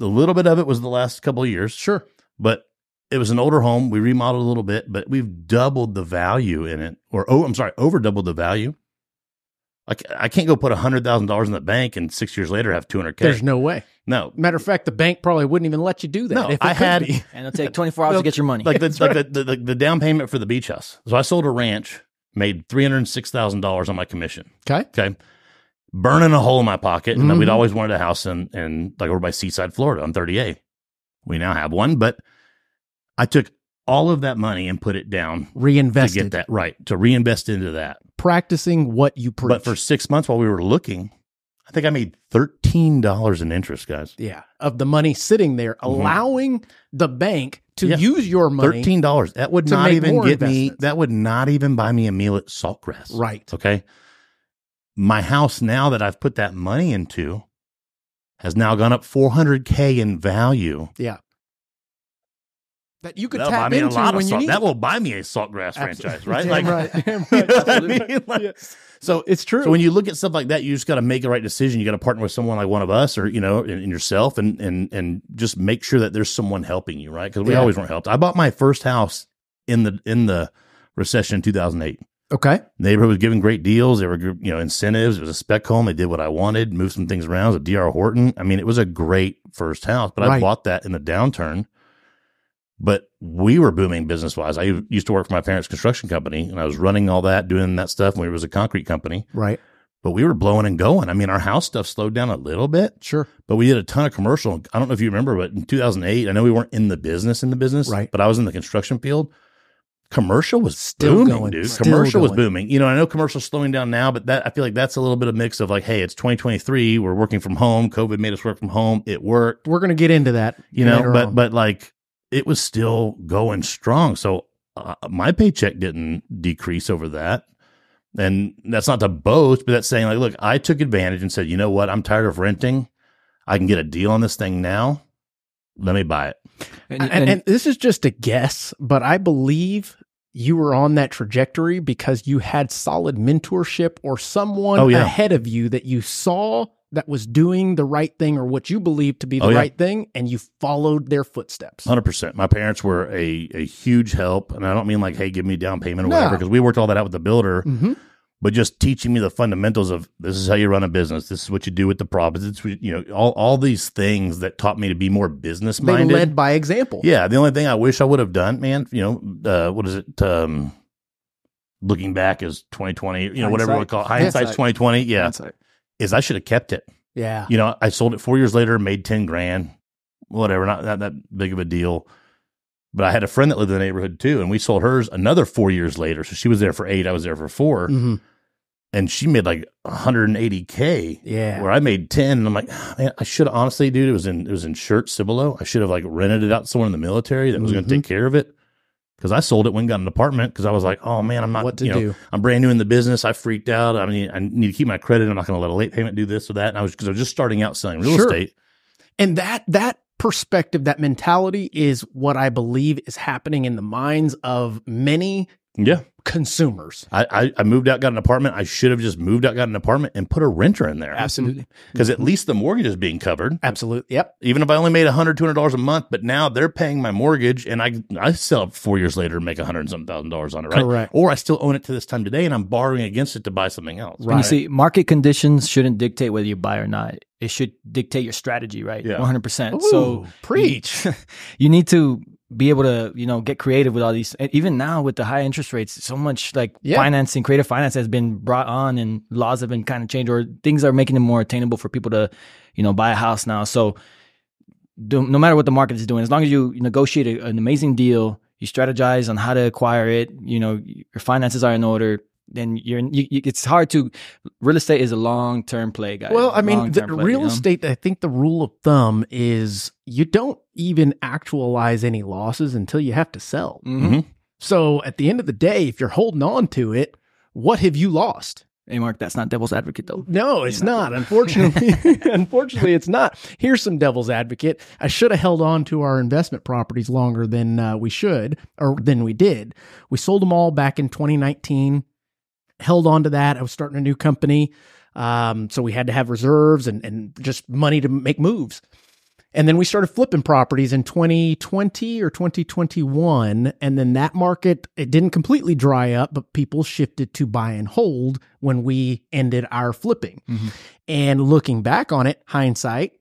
A little bit of it was the last couple of years, sure, but it was an older home. We remodeled a little bit, but we've doubled the value in it. Over doubled the value. I can't go put $100,000 in the bank and 6 years later have $200K. There's no way. No. Matter of fact, the bank probably wouldn't even let you do that. No, and it'll take 24 hours to get your money. Like the down payment for the beach house. So I sold a ranch, made $306,000 on my commission. Okay. Burning a hole in my pocket. And then we'd always wanted a house in like over by Seaside, Florida on 30A. We now have one, but I took all of that money and put it down. Reinvested. To get that right. To reinvest into that. Practicing what you preach. But for 6 months while we were looking, I think I made $13 in interest, guys. Yeah. Of the money sitting there, allowing the bank to use your money. $13. That would not even get me, that would not even buy me a meal at Saltgrass. Right. Okay. My house now that I've put that money into has now gone up $400K in value. Yeah. That you could tap into when you need. That will buy me a Saltgrass franchise, right? Damn like, right. Damn right. You know what I mean? Like, so it's true. So when you look at stuff like that, you just got to make the right decision. You got to partner with someone like one of us, or and yourself, and just make sure that there's someone helping you, right? Because we always weren't helped. I bought my first house in the recession in 2008. Okay, the neighborhood was giving great deals. There were incentives. It was a spec home. They did what I wanted. Moved some things around. It was a D.R. Horton. I mean, it was a great first house. But I bought that in the downturn. But we were booming business-wise. I used to work for my parents' construction company, and I was running all that, doing that stuff when it was a concrete company. Right. But we were blowing and going. I mean, our house stuff slowed down a little bit. Sure. But we did a ton of commercial. I don't know if you remember, but in 2008, I know we weren't in the business. Right. But I was in the construction field. Commercial was still booming, going, dude. Still commercial going. Was booming. I know commercial's slowing down now, but that I feel like that's a little bit of mix of like, hey, it's 2023. We're working from home. COVID made us work from home. It worked. We're going to get into that. But like, it was still going strong. So my paycheck didn't decrease over that. And that's not to boast, but that's saying like, look, I took advantage and said, you know what? I'm tired of renting. I can get a deal on this thing now. Let me buy it. And this is just a guess, but I believe you were on that trajectory because you had solid mentorship or someone ahead of you that you saw that was doing the right thing or what you believed to be the right thing, and you followed their footsteps. 100%. My parents were a huge help, and I don't mean like, hey, give me down payment or whatever, because we worked all that out with the builder, but just teaching me the fundamentals of this is how you run a business. This is what you do with the profits. It's, you know, all these things that taught me to be more business-minded. They led by example. Yeah. The only thing I wish I would have done, man, you know, what is it? Looking back is 2020, you know, hindsight. Whatever we call it. Hindsight's 2020. Yeah. Hindsight. Is I should have kept it. Yeah. You know, I sold it 4 years later, made 10 grand, whatever, not that big of a deal. But I had a friend that lived in the neighborhood too, and we sold hers another 4 years later. So she was there for 8, I was there for 4. Mm-hmm. And she made like 180K. Yeah. Where I made 10. And I'm like, man, I should have, honestly, dude, it was in Cibolo. I should have like rented it out to someone in the military that was going to take care of it. Because I sold it when I got an apartment, because I was like, oh man, I'm not, what to do? I'm brand new in the business. I freaked out. I mean, I need to keep my credit. I'm not going to let a late payment do this or that. And because I was just starting out selling real estate. And that perspective, that mentality is what I believe is happening in the minds of many consumers. I moved out, got an apartment. I should have just moved out, got an apartment, and put a renter in there. Absolutely. Because at least the mortgage is being covered. Absolutely. Yep. Even if I only made $100, $200 a month, but now they're paying my mortgage, and I sell it 4 years later and make $100,000 on it, right? Correct. Or I still own it to this time today, and I'm borrowing against it to buy something else. Right. And you see, market conditions shouldn't dictate whether you buy or not. It should dictate your strategy, right? Yeah. 100%. Ooh, so preach. You need to be able to, you know, get creative with all these. And even now with the high interest rates, so much like financing, creative finance has been brought on, and laws have been kind of changed, or things are making it more attainable for people to, you know, buy a house now. So no matter what the market is doing, as long as you negotiate an amazing deal, you strategize on how to acquire it, you know, your finances are in order, then it's hard to, real estate is a long-term play, guys. Well, I mean, real estate, I think the rule of thumb is you don't even actualize any losses until you have to sell. Mm-hmm. So at the end of the day, if you're holding on to it, what have you lost? Hey, Mark, that's not devil's advocate, though. No, it's not. Unfortunately, unfortunately, it's not. Here's some devil's advocate. I should have held on to our investment properties longer than we should, or than we did. We sold them all back in 2019. Held on to that. I was starting a new company. So we had to have reserves and just money to make moves. And then we started flipping properties in 2020 or 2021. And then that market, it didn't completely dry up, but people shifted to buy and hold when we ended our flipping. Mm-hmm. And looking back on it, hindsight,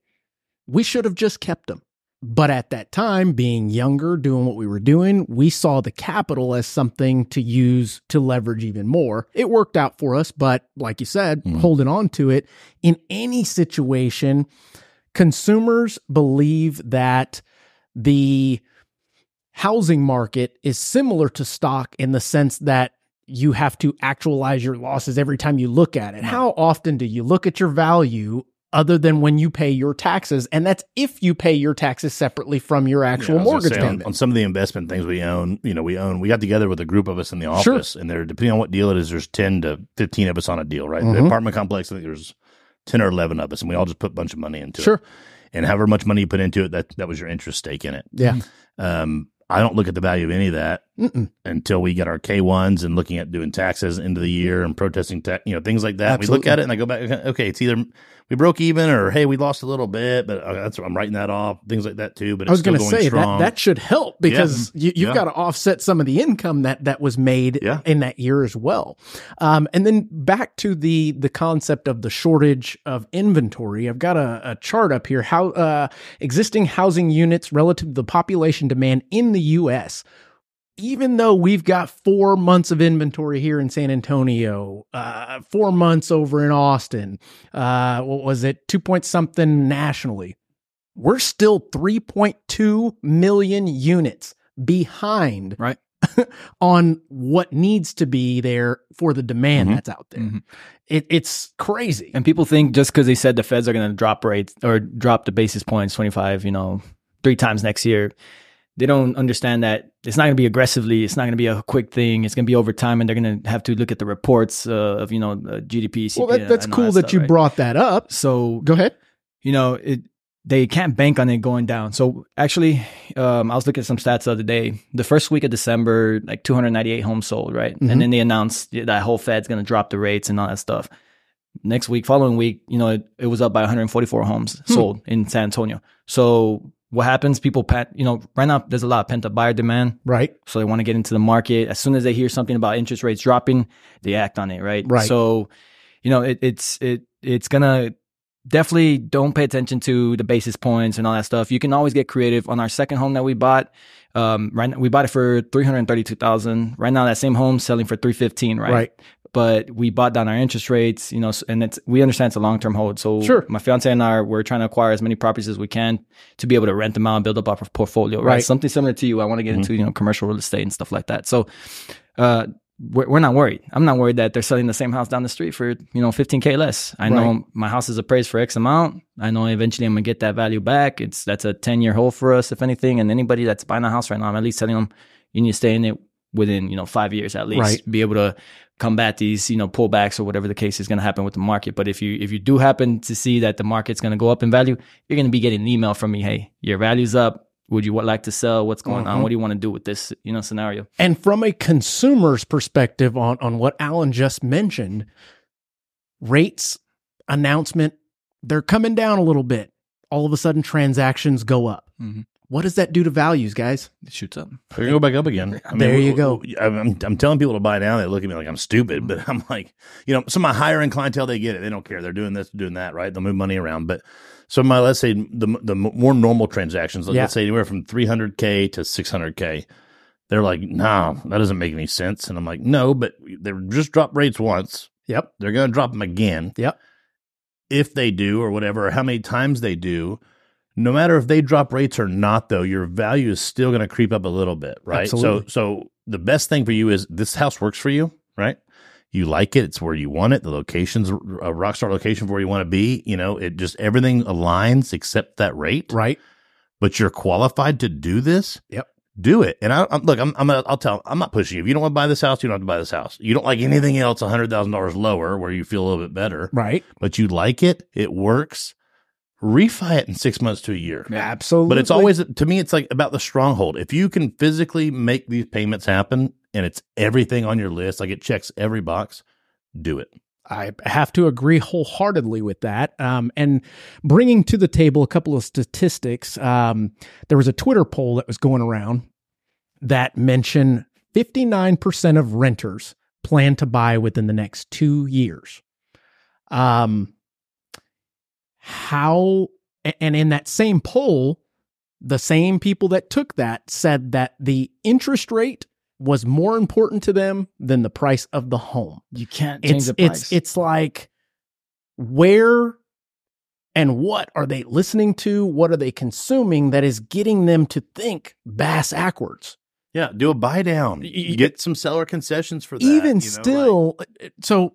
we should have just kept them. But at that time, being younger, doing what we were doing, we saw the capital as something to use to leverage even more. It worked out for us, but like you said, holding on to it in any situation, consumers believe that the housing market is similar to stock in the sense that you have to actualize your losses every time you look at it. How often do you look at your value other than when you pay your taxes? And that's if you pay your taxes separately from your actual mortgage payment. On some of the investment things we own, we got together with a group of us in the office, and they're, depending on what deal it is, there's 10 to 15 of us on a deal, right? The apartment complex, I think there's 10 or 11 of us, and we all just put a bunch of money into it. And however much money you put into it, that was your interest stake in it. Yeah. I don't look at the value of any of that until we get our K1s and looking at doing taxes into the year and protesting tax, things like that. Absolutely. We look at it and I go back, okay, it's either we broke even or, hey, we lost a little bit, but I'm writing that off, things like that too. But it's still going strong. I was going to say that should help because you've got to offset some of the income that was made in that year as well. And then back to the concept of the shortage of inventory. I've got a chart up here, how existing housing units relative to the population demand in the U.S., even though we've got 4 months of inventory here in San Antonio, 4 months over in Austin, 2 point something nationally, we're still 3.2 million units behind on what needs to be there for the demand that's out there. It's crazy. And people think just because they said the feds are going to drop rates or drop the basis points 25, 3 times next year, they don't understand that it's not going to be aggressively. It's not going to be a quick thing. It's going to be over time, and they're going to have to look at the reports of GDP. CPI, well, that's cool that you brought that up. So go ahead. They can't bank on it going down. So actually, I was looking at some stats the other day. The first week of December, like 298 homes sold, right? And then they announced that whole Fed's going to drop the rates and all that stuff. next week, following week, you know, it was up by 144 homes sold in San Antonio. So what happens? People, you know, right now there's a lot of pent up buyer demand. Right. So they want to get into the market. As soon as they hear something about interest rates dropping, they act on it. Right. Right. So, you know, it's going to definitely don't pay attention to the basis points and all that stuff. You can always get creative. On our second home that we bought, right now, we bought it for $332,000. Right now, that same home selling for $315,000. Right. But we bought down our interest rates, you know, and we understand it's a long-term hold. So my fiance and I, we're trying to acquire as many properties as we can to be able to rent them out and build up our portfolio, right? Something similar to you. I want to get into, you know, commercial real estate and stuff like that. So we're not worried. I'm not worried that they're selling the same house down the street for, you know, $15,000 less. I know my house is appraised for X amount. I know eventually I'm going to get that value back. That's a 10-year hold for us, if anything. And anybody that's buying a house right now, I'm at least telling them, you need to stay in it within, you know, 5 years at least, be able to combat these, you know, pullbacks or whatever the case is going to happen with the market. But if you do happen to see that the market's going to go up in value, you're going to be getting an email from me, hey, your value's up. Would you like to sell? What's going on? What do you want to do with this, you know, scenario? And from a consumer's perspective on what Alan just mentioned, rates announcement, they're coming down a little bit. All of a sudden, transactions go up. What does that do to values, guys? It shoots up. They're going to go back up again. I mean, there you go. I'm telling people to buy now. They look at me like I'm stupid, but I'm like, you know, some of my higher end clientele, they get it. They don't care. They're doing this, doing that, right? They'll move money around. But some of my, let's say the more normal transactions, let's say anywhere from $300K to $600K, they're like, nah, that doesn't make any sense. And I'm like, no, but they just dropped rates once. Yep. They're going to drop them again. Yep. If they do or whatever, or how many times they do. No matter if they drop rates or not, though, your value is still going to creep up a little bit, right? Absolutely. So the best thing for you is this house works for you, right? You like it. It's where you want it. The location's a rock star location for where you want to be. You know, it just everything aligns except that rate. Right. But you're qualified to do this. Yep. Do it. And I'm not pushing you. If you don't want to buy this house, you don't have to buy this house. You don't like anything else $100,000 lower where you feel a little bit better. Right. But you like it. It works. Refi it in 6 months to a year. Absolutely. But it's always, to me, it's like about the stronghold. If you can physically make these payments happen and it's everything on your list, like it checks every box, do it. I have to agree wholeheartedly with that. And bringing to the table a couple of statistics, there was a Twitter poll that was going around that mentioned 59% of renters plan to buy within the next 2 years. And in that same poll, the same people that took that said that the interest rate was more important to them than the price of the home. You can't change the price. It's like, where and what are they listening to? What are they consuming that is getting them to think bass-ackwards? Yeah, do a buy down. You get some seller concessions for that. Even still, so...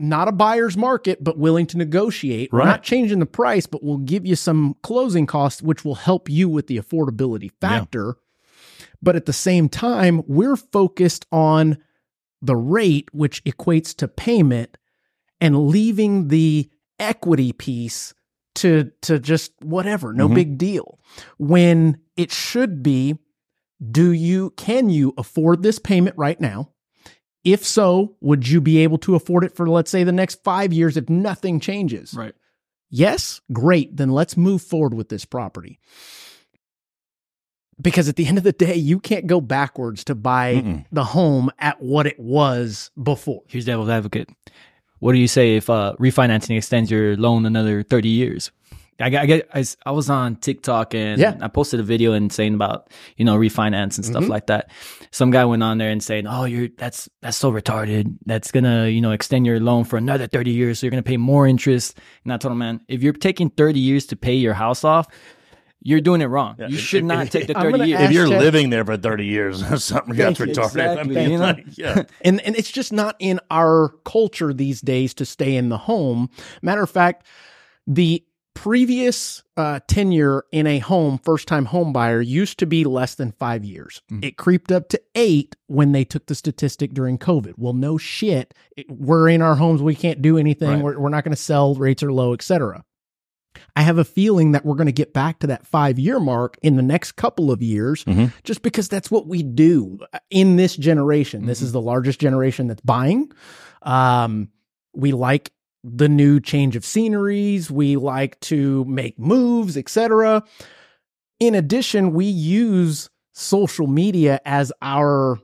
Not a buyer's market, but willing to negotiate. Right. We're not changing the price, but we'll give you some closing costs, which will help you with the affordability factor. Yeah. But at the same time, we're focused on the rate, which equates to payment, and leaving the equity piece to just whatever, no big deal. When it should be, can you afford this payment right now? If so, would you be able to afford it for, let's say, the next 5 years if nothing changes? Right. Yes? Great. Then let's move forward with this property. Because at the end of the day, you can't go backwards to buy the home at what it was before. Here's devil's advocate. What do you say if refinancing extends your loan another 30 years? I was on TikTok and I posted a video and saying about, you know, refinance and stuff like that. Some guy went on there and saying, oh, that's so retarded. That's going to, you know, extend your loan for another 30 years. So you're going to pay more interest. And I told him, man, if you're taking 30 years to pay your house off, you're doing it wrong. Yeah, you should not take the 30 years. If you're living there for 30 years, something that's retarded. Exactly, I mean, and it's just not in our culture these days to stay in the home. Matter of fact, the previous tenure in a home, first-time home buyer, used to be less than 5 years. It creeped up to 8 when they took the statistic during COVID. Well, no shit. We're in our homes. We can't do anything. Right. We're not going to sell. Rates are low, etc. I have a feeling that we're going to get back to that 5-year mark in the next couple of years, just because that's what we do in this generation. This is the largest generation that's buying. We like the new change of sceneries. We like to make moves, etc. In addition, we use social media as our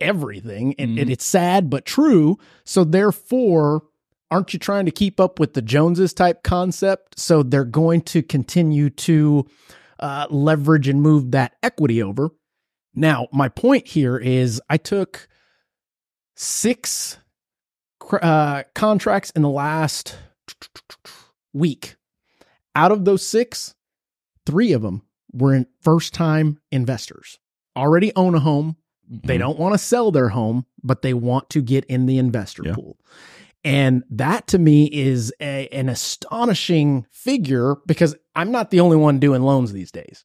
everything, and it's sad but true. So therefore, aren't you trying to keep up with the Joneses type concept? So they're going to continue to leverage and move that equity over. Now, my point here is I took 6 contracts in the last week. Out of those 6, 3 of them were in first-time investors. Already own a home. They don't want to sell their home, but they want to get in the investor pool. And that to me is an astonishing figure, because I'm not the only one doing loans these days.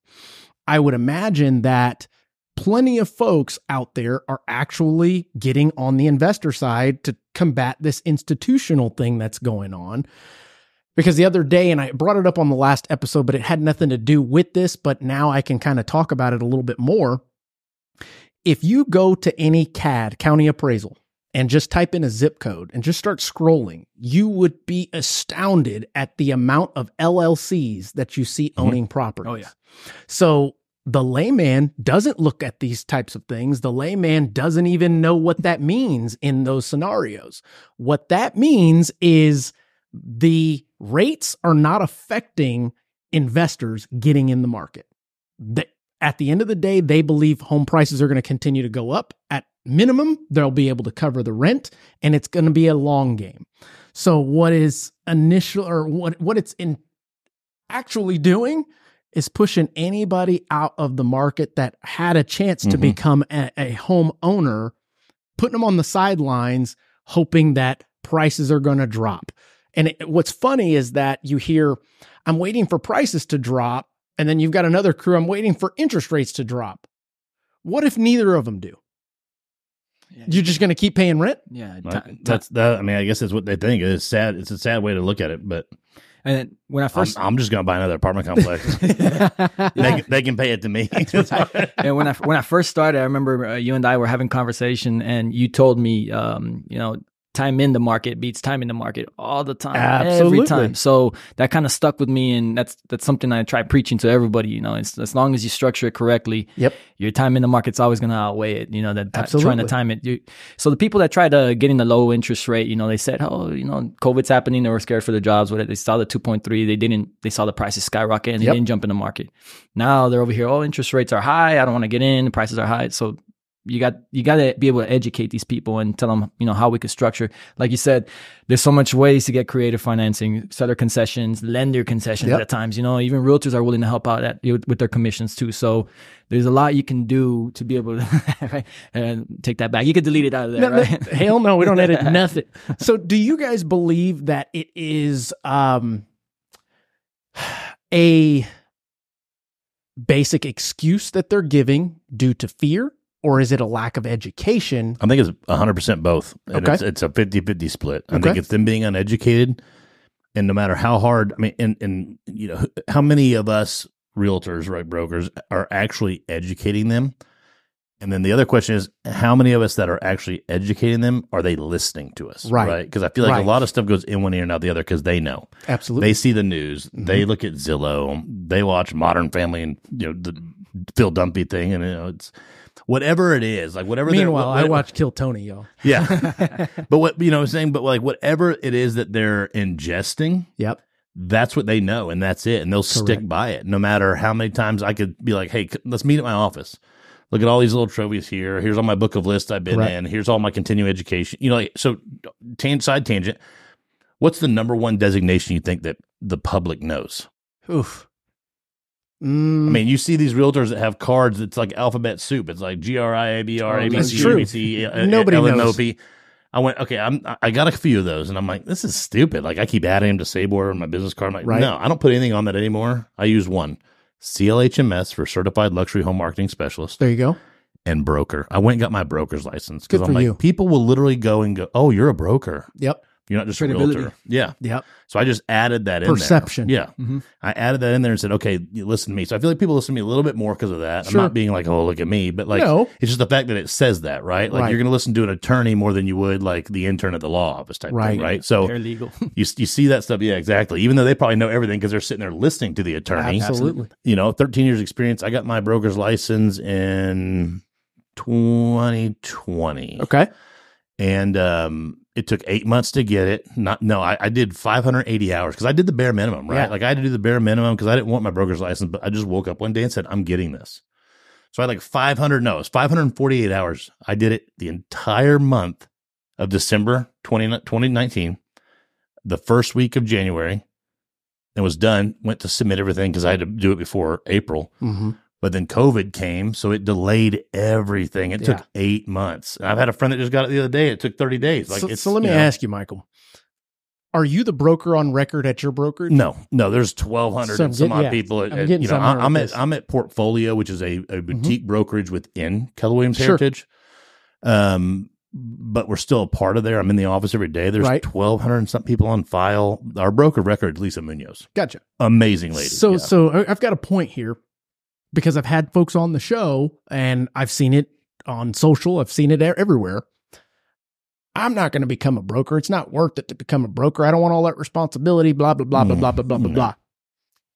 I would imagine that plenty of folks out there are actually getting on the investor side to combat this institutional thing that's going on. Because the other day, and I brought it up on the last episode, but it had nothing to do with this, but now I can kind of talk about it a little bit more. If you go to any CAD, county appraisal, and just type in a zip code and just start scrolling, you would be astounded at the amount of LLCs that you see owning properties. Oh, yeah. So the layman doesn't look at these types of things. The layman doesn't even know what that means in those scenarios. What that means is the rates are not affecting investors getting in the market. At the end of the day, they believe home prices are going to continue to go up. At minimum, they'll be able to cover the rent, and it's going to be a long game. So what is initial, or what it's in actually doing, is pushing anybody out of the market that had a chance to become a home owner, putting them on the sidelines, hoping that prices are going to drop. And what's funny is that you hear, I'm waiting for prices to drop. And then you've got another crew, I'm waiting for interest rates to drop. What if neither of them do? Yeah. You're just going to keep paying rent? Yeah. That's that. I mean, I guess that's what they think. It's sad. It's a sad way to look at it. But and when I first, I'm just going to buy another apartment complex. They can pay it to me. And when I first started, I remember you and I were having conversation, and you told me, you know, time in the market beats time in the market all the time. Absolutely. Every time. So that kind of stuck with me, and that's something I try preaching to everybody. You know, it's, as long as you structure it correctly, your time in the market's always going to outweigh it. You know, that trying to time it. So the people that try to get in the low interest rate, you know, they said, oh, you know, COVID's happening. They were scared for their jobs. They saw the 2.3. They saw the prices skyrocket, and they didn't jump in the market. Now they're over here, oh, interest rates are high. I don't want to get in. Prices are high. So you got to be able to educate these people and tell them, you know, how we could structure. Like you said, there's so much ways to get creative financing, seller concessions, lender concessions at times, you know, even realtors are willing to help out with their commissions too. So there's a lot you can do to be able to take that back. You could delete it out of there, right? Hell no, we don't edit nothing. So do you guys believe that it is a basic excuse that they're giving due to fear? Or is it a lack of education? I think it's 100% both. Okay. It's a 50-50 split. I think it's them being uneducated. And no matter how hard, I mean, and you know, how many of us realtors, right, brokers, are actually educating them? And then the other question is, how many of us that are actually educating them, are they listening to us? Right. Because I feel like a lot of stuff goes in one ear and out the other because they know. Absolutely. They see the news. They look at Zillow. They watch Modern Family and, you know, the Phil Dunphy thing. And, you know, it's... whatever it is, like whatever. Meanwhile, I watch Kill Tony, y'all. Yeah, but what you know, I'm saying, but like whatever it is that they're ingesting, that's what they know, and that's it, and they'll stick by it, no matter how many times I could be like, hey, let's meet at my office. Look at all these little trophies here. Here's all my book of lists I've been in. Here's all my continuing education. You know, like, so side tangent. What's the #1 designation you think that the public knows? Oof. I mean, you see these realtors that have cards that's like alphabet soup. It's like GRIABR, ABC, ABC, nobody knows. I went, okay, I got a few of those, and I'm like, this is stupid. Like, I keep adding them to Sabor on my business card. I'm like, no, I don't put anything on that anymore. I use one, CLHMS for Certified Luxury Home Marketing Specialist. There you go. And broker. I went and got my broker's license because I'm like, people will literally go and go, oh, you're a broker. Yep. You're not just a realtor. Yeah. Yep. So I just added that in there. Yeah. Mm-hmm. I added that in there and said, okay, you listen to me. So I feel like people listen to me a little bit more because of that. Sure. I'm not being like, oh, look at me. But like, it's just the fact that it says that, right? Like you're going to listen to an attorney more than you would like the intern at the law office type thing, right? So paralegal. you see that stuff. Yeah, exactly. Even though they probably know everything because they're sitting there listening to the attorney. Absolutely. You know, 13 years experience. I got my broker's license in 2020. Okay. And, it took 8 months to get it. I did 580 hours because I did the bare minimum, right? Yeah. Like I had to do the bare minimum because I didn't want my broker's license, but I just woke up one day and said, I'm getting this. So I had like 548 hours. I did it the entire month of December 2019, the first week of January, and was done. Went to submit everything because I had to do it before April. Mm-hmm. But then COVID came, so it delayed everything. It took 8 months. And I've had a friend that just got it the other day. It took 30 days. Like so let me ask you, Michael, are you the broker on record at your brokerage? No, there's 1,200 and some odd people. I'm at Portfolio, which is a boutique brokerage within Keller Williams Heritage. But we're still a part of there. I'm in the office every day. There's 1,200 and some people on file. Our broker record, Lisa Munoz. Gotcha. Amazing lady. So I've got a point here. Because I've had folks on the show and I've seen it on social. I've seen it everywhere. I'm not going to become a broker. It's not worth it to become a broker. I don't want all that responsibility, blah, blah, blah, blah, blah, blah, blah, blah.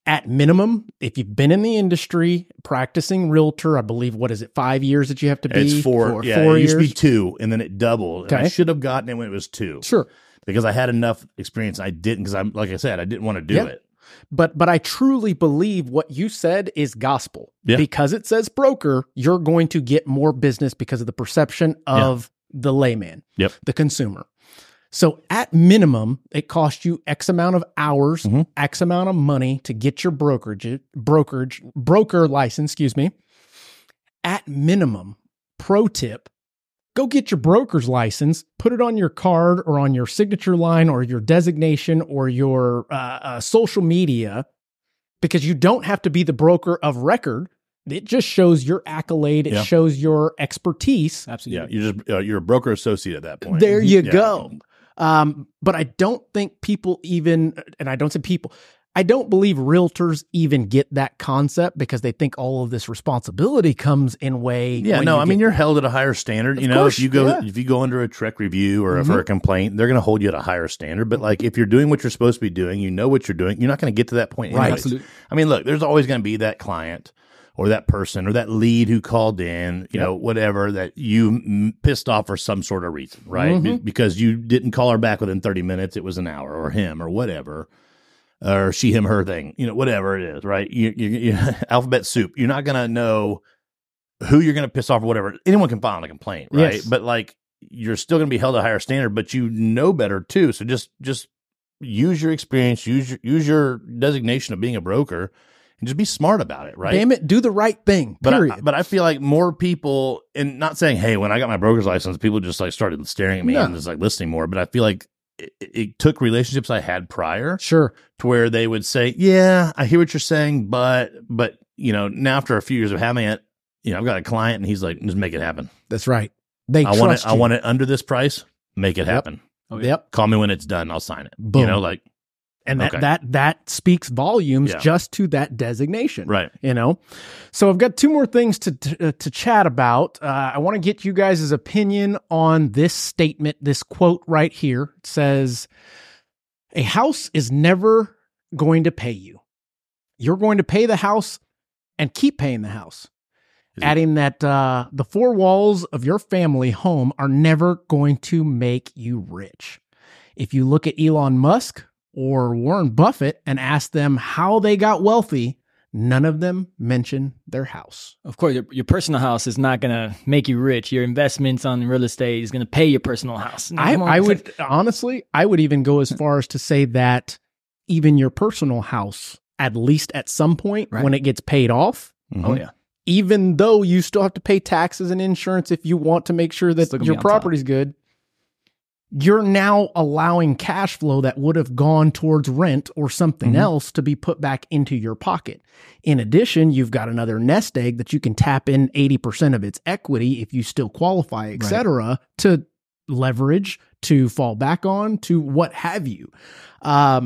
At minimum, if you've been in the industry practicing realtor, I believe, 5 years that you have to be? It's 4 years. Yeah, it used to be 2 and then it doubled. Okay. And I should have gotten it when it was 2. Sure. Because I had enough experience. I didn't, because I'm, like I said, I didn't want to do it. But I truly believe what you said is gospel. Yeah. Because it says broker, you're going to get more business because of the perception of the layman, the consumer. So at minimum, it costs you X amount of hours, X amount of money to get your broker license, excuse me. At minimum, pro tip, go get your broker's license, put it on your card or on your signature line or your designation or your social media, because you don't have to be the broker of record. It just shows your accolade. It shows your expertise. Absolutely. Yeah, you're a broker associate at that point. There you go. But I don't think people even, and I don't say people, I don't believe realtors even get that concept because they think all of this responsibility comes in way. Yeah, no, I mean, you're held at a higher standard. You know, if you go under a Trek review or for a complaint, they're going to hold you at a higher standard. But like, if you're doing what you're supposed to be doing, you know what you're doing, you're not going to get to that point. Right. Absolutely. I mean, look, there's always going to be that client or that person or that lead who called in, you know, whatever, that you pissed off for some sort of reason, right? Because you didn't call her back within 30 minutes. It was an hour or him or whatever. Or she, him, her thing, you know, whatever it is, right? You alphabet soup. You're not going to know who you're going to piss off or whatever. Anyone can file a complaint, right? Yes. But like, you're still going to be held to a higher standard, but you know better too. So just use your experience, use your designation of being a broker, and just be smart about it, right? Damn it, do the right thing, period. But I feel like more people, and not saying, hey, when I got my broker's license, people just like started staring at me and just like listening more. But I feel like it took relationships I had prior to where they would say, yeah, I hear what you're saying, but you know, now after a few years of having it, you know, I've got a client and he's like, just make it happen. That's right. I want it under this price. Make it happen. Oh, yeah. Yep. Call me when it's done. I'll sign it. Boom. You know, like, and that speaks volumes just to that designation. Right. You know, so I've got 2 more things to chat about. I want to get you guys' opinion on this statement, this quote right here. It says, a house is never going to pay you. You're going to pay the house and keep paying the house. Adding that the 4 walls of your family home are never going to make you rich. If you look at Elon Musk or Warren Buffett and ask them how they got wealthy, none of them mention their house. Of course, your personal house is not going to make you rich. Your investments on real estate is going to pay your personal house. No, I would honestly, I would even go as far as to say that even your personal house, at least at some point when it gets paid off, even though you still have to pay taxes and insurance if you want to make sure that your property's good, you're now allowing cash flow that would have gone towards rent or something else to be put back into your pocket. In addition, you've got another nest egg that you can tap in 80% of its equity if you still qualify, et cetera, to leverage, to fall back on, to what have you. I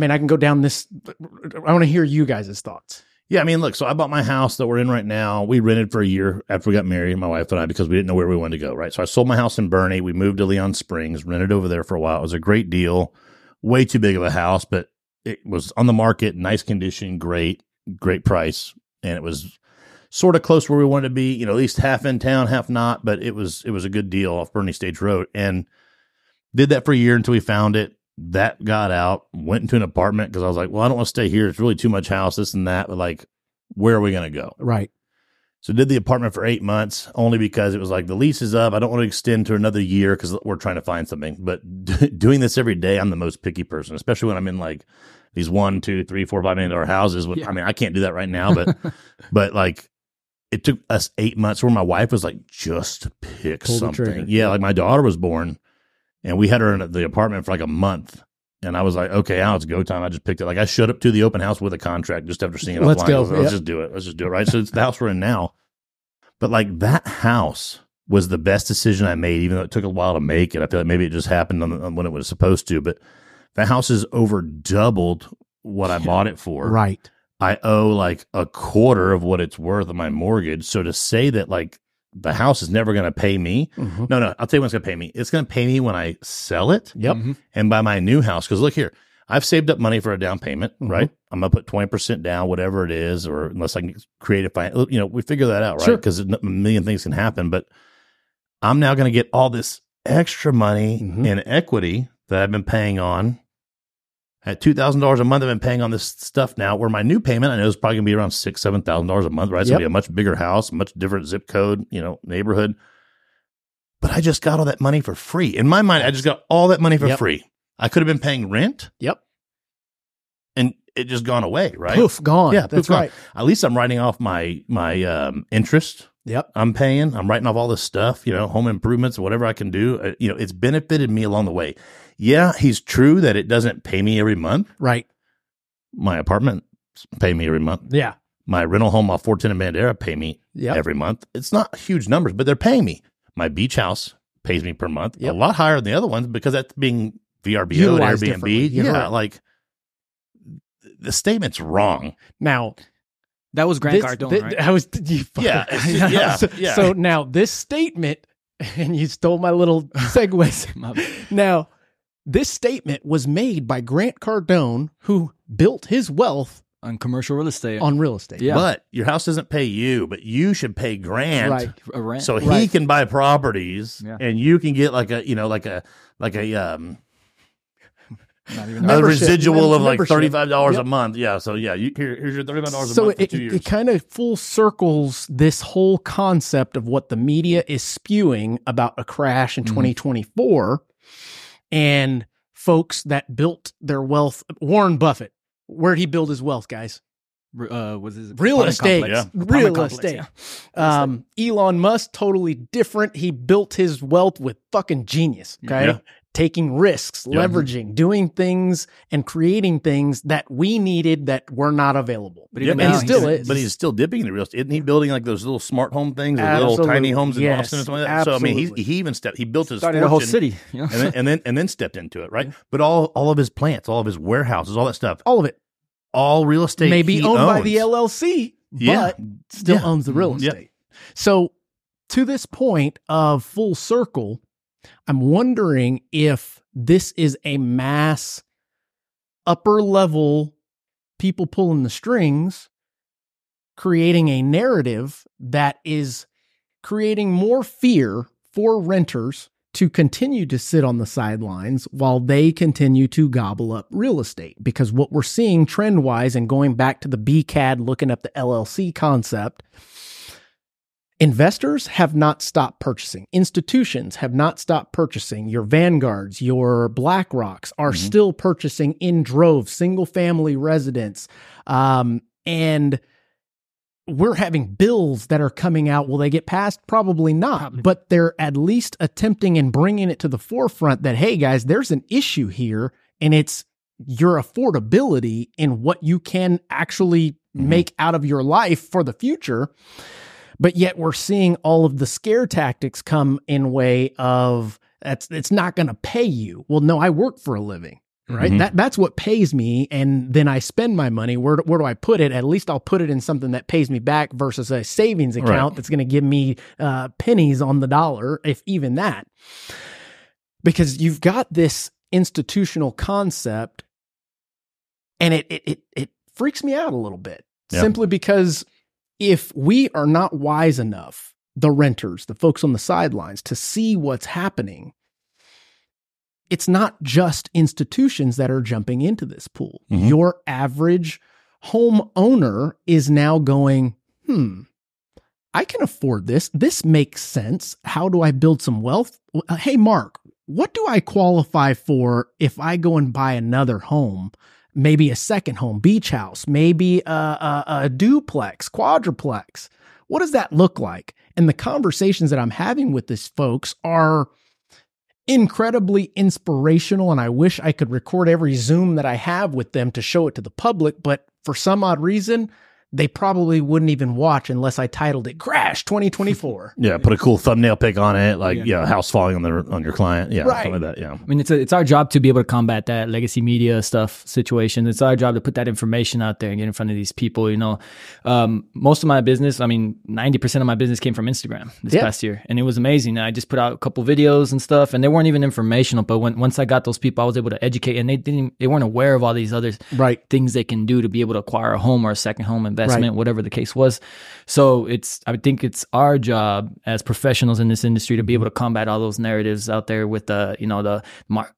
mean, I can go down this. I want to hear you guys' thoughts. Yeah, I mean, look, so I bought my house that we're in right now. We rented for a year after we got married, my wife and I, because we didn't know where we wanted to go, right? So I sold my house in Burnet. We moved to Leon Springs, rented over there for a while. It was a great deal. Way too big of a house, but it was on the market, nice condition, great price. And it was sort of close where we wanted to be, you know, at least half in town, half not, but it was a good deal off Burnet Stage Road. And did that for a year until we found it. That got out, went into an apartment because I was like, well, I don't want to stay here. It's really too much house, this and that. But like, where are we going to go? Right. So did the apartment for 8 months only because it was like the lease is up. I don't want to extend to another year because we're trying to find something. But doing this every day, I'm the most picky person, especially when I'm in like these $1, $2, $3, $4, $5 million houses. With, yeah. I mean, I can't do that right now, but but like it took us 8 months where my wife was like, just pick something. Yeah, like my daughter was born. And we had her in the apartment for like a month. And I was like, okay, now it's go time. I just picked it. Like I showed up to the open house with a contract just after seeing it. Let's go. Let's just do it. Let's just do it. Right. So it's the house we're in now. But like that house was the best decision I made, even though it took a while to make it. I feel like maybe it just happened on when it was supposed to. But the house is over doubled what I bought it for. Right. I owe like a quarter of what it's worth of my mortgage. So to say that like, the house is never going to pay me. Mm-hmm. No. I'll tell you when it's going to pay me. It's going to pay me when I sell it. Yep. Mm-hmm. And buy my new house. Because look here, I've saved up money for a down payment, mm-hmm. right? I'm going to put 20% down, whatever it is, or unless I can create a finance. You know, we figure that out, right? Because sure. A million things can happen. But I'm now going to get all this extra money mm-hmm. in equity that I've been paying on. At $2,000 a month, I've been paying on this stuff now, where my new payment, I know, is probably going to be around $6,000, $7,000 a month, right? It's going to be a much bigger house, much different zip code, you know, neighborhood. But I just got all that money for free. In my mind, I just got all that money for free. I could have been paying rent. Yep. And it just gone away, right? Poof, gone. Yeah, that's right. At least I'm writing off my interest. Yep. I'm paying. I'm writing off all this stuff, you know, home improvements, whatever I can do. You know, it's benefited me along the way. Yeah, he's true that it doesn't pay me every month. Right. My apartments pay me every month. Yeah. My rental home off 410 and Bandera pay me every month. It's not huge numbers, but they're paying me. My beach house pays me per month. Yep. A lot higher than the other ones because that's being VRBO utilized and Airbnb. Yeah, right. Like the statement's wrong. Now, that was Grant Cardone, right? So now this statement, and you stole my little segues. Now, this statement was made by Grant Cardone, who built his wealth on commercial real estate. On real estate. Yeah. But your house doesn't pay you, but you should pay Grant. Right. So he can buy properties and you can get like a not even a residual of like $35 a month. Yeah. So yeah, here's your $35 a month for 2 years. So it kind of full circles this whole concept of what the media is spewing about a crash in 2024. And folks that built their wealth, Warren Buffett, where'd he build his wealth, guys? Real estate. Elon Musk, totally different. He built his wealth with fucking genius, okay? Yeah. Taking risks, leveraging, doing things and creating things that we needed that were not available. But he's still dipping into real estate. Isn't he building like those little smart home things, or little tiny homes in Boston and something like that? Absolutely. So I mean, he built his fortune, a whole city, you know? and then stepped into it, right? Yeah. But all of his plants, all of his warehouses, all that stuff, all of it, all real estate may be owned by the LLC, but still owns the real estate. Yeah. So to this point of full circle, I'm wondering if this is a mass upper level people pulling the strings, creating a narrative that is creating more fear for renters to continue to sit on the sidelines while they continue to gobble up real estate. Because what we're seeing trend wise, and going back to the BCAD, looking up the LLC concept, investors have not stopped purchasing. Institutions have not stopped purchasing. Your Vanguards, your BlackRocks are still purchasing in droves, single-family residents. And we're having bills that are coming out. Will they get passed? Probably not. But they're at least attempting and bringing it to the forefront that, hey, guys, there's an issue here, and it's your affordability and what you can actually make out of your life for the future. But yet we're seeing all of the scare tactics come in way of it's not going to pay you. Well, no, I work for a living, right? Mm-hmm. That's what pays me. And then I spend my money. Where do I put it? At least I'll put it in something that pays me back versus a savings account that's going to give me pennies on the dollar, if even that. Because you've got this institutional concept, and it freaks me out a little bit, simply because if we are not wise enough, the renters, the folks on the sidelines, to see what's happening, it's not just institutions that are jumping into this pool. Mm-hmm. Your average homeowner is now going, I can afford this. This makes sense. How do I build some wealth? Hey, Mark, what do I qualify for if I go and buy another home? Maybe a second home, beach house, maybe a duplex, quadruplex. What does that look like? And the conversations that I'm having with these folks are incredibly inspirational. And I wish I could record every Zoom that I have with them to show it to the public. But for some odd reason, they probably wouldn't even watch unless I titled it Crash 2024. Yeah, put a cool thumbnail pic on it, like house falling on your client. Yeah, right. Something like that. Yeah. I mean, it's our job to be able to combat that legacy media stuff situation. It's our job to put that information out there and get in front of these people. You know, most of my business, I mean, 90% of my business came from Instagram this past year, and it was amazing. I just put out a couple videos and stuff, and they weren't even informational. But once I got those people, I was able to educate, and they weren't aware of all these other things they can do to be able to acquire a home or a second home investment. Whatever the case was. So I think it's our job as professionals in this industry to be able to combat all those narratives out there with the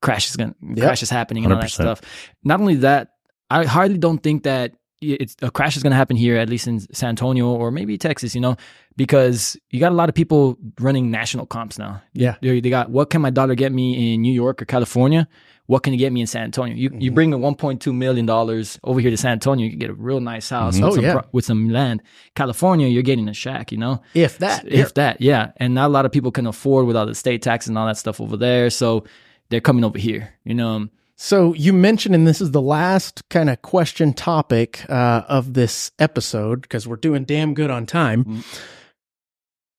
crash is happening and all that stuff. Not only that, I hardly don't think that a crash is going to happen here, at least in San Antonio or maybe Texas, because you got a lot of people running national comps now. Yeah. They got, what can my dollar get me in New York or California? What can you get me in San Antonio? You bring a $1.2 million over here to San Antonio, you can get a real nice house with some land. California, you're getting a shack, If that. So, if that, yeah. And not a lot of people can afford with all the state taxes and all that stuff over there. So they're coming over here, So you mentioned, and this is the last kind of question topic of this episode, because we're doing damn good on time,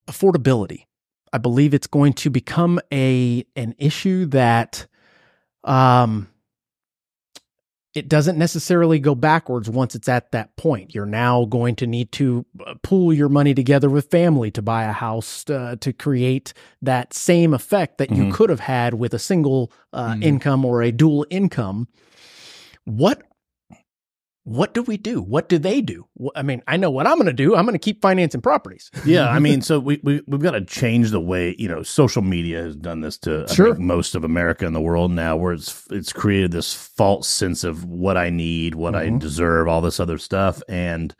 affordability. I believe it's going to become an issue that it doesn't necessarily go backwards once it's at that point. You're now going to need to pool your money together with family to buy a house to create that same effect that you could have had with a single income or a dual income. What do we do? What do they do? I mean, I know what I'm going to do. I'm going to keep financing properties. Yeah, I mean, so we've got to change the way, social media has done this to I think most of America and the world now, where it's created this false sense of what I need, what I deserve, all this other stuff. And,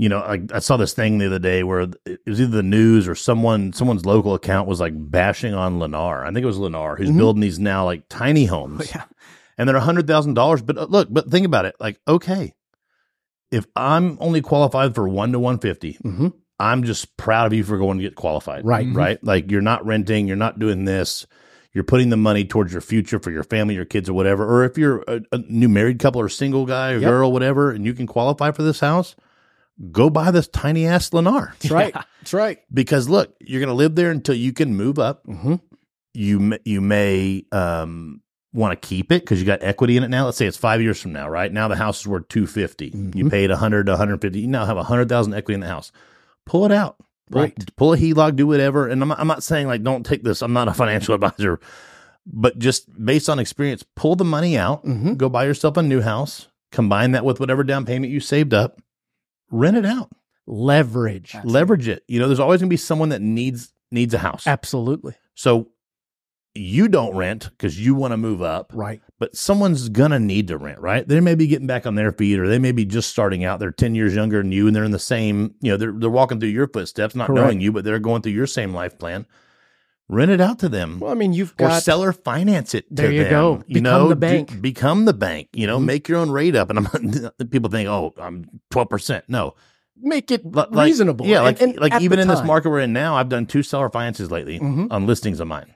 I saw this thing the other day where it was either the news or someone's local account was like bashing on Lennar. I think it was Lennar who's building these now like tiny homes. Oh, yeah. And they're $100,000, but think about it. Like, okay, if I'm only qualified for 1 to 150, I'm just proud of you for going to get qualified. Right. Right. Like, you're not renting, you're not doing this, you're putting the money towards your future for your family, your kids or whatever. Or if you're a new married couple or single guy or girl, whatever, and you can qualify for this house, go buy this tiny ass Lennar. That's right. That's right. Because look, you're going to live there until you can move up. You may, want to keep it because you got equity in it now. Let's say it's 5 years from now, right? Now the house is worth $250,000. You paid $100,000 to $150,000. You now have $100,000 equity in the house. Pull it out, pull a HELOC, do whatever. And I'm not saying like, don't take this. I'm not a financial advisor, but just based on experience, pull the money out, go buy yourself a new house, combine that with whatever down payment you saved up, rent it out, leverage it. There's always gonna be someone that needs a house. Absolutely. So you don't rent because you want to move up. Right. But someone's going to need to rent, right? They may be getting back on their feet, or they may be just starting out. They're 10 years younger than you, and they're in the same, they're walking through your footsteps, not knowing you, but they're going through your same life plan. Rent it out to them. Well, I mean, or seller finance it to them. There you go. Become the bank. Become the bank. Make your own rate up. And people think, oh, I'm 12%. No. Make it reasonable. Yeah. Like even in this market we're in now, I've done 2 seller finances lately on listings of mine.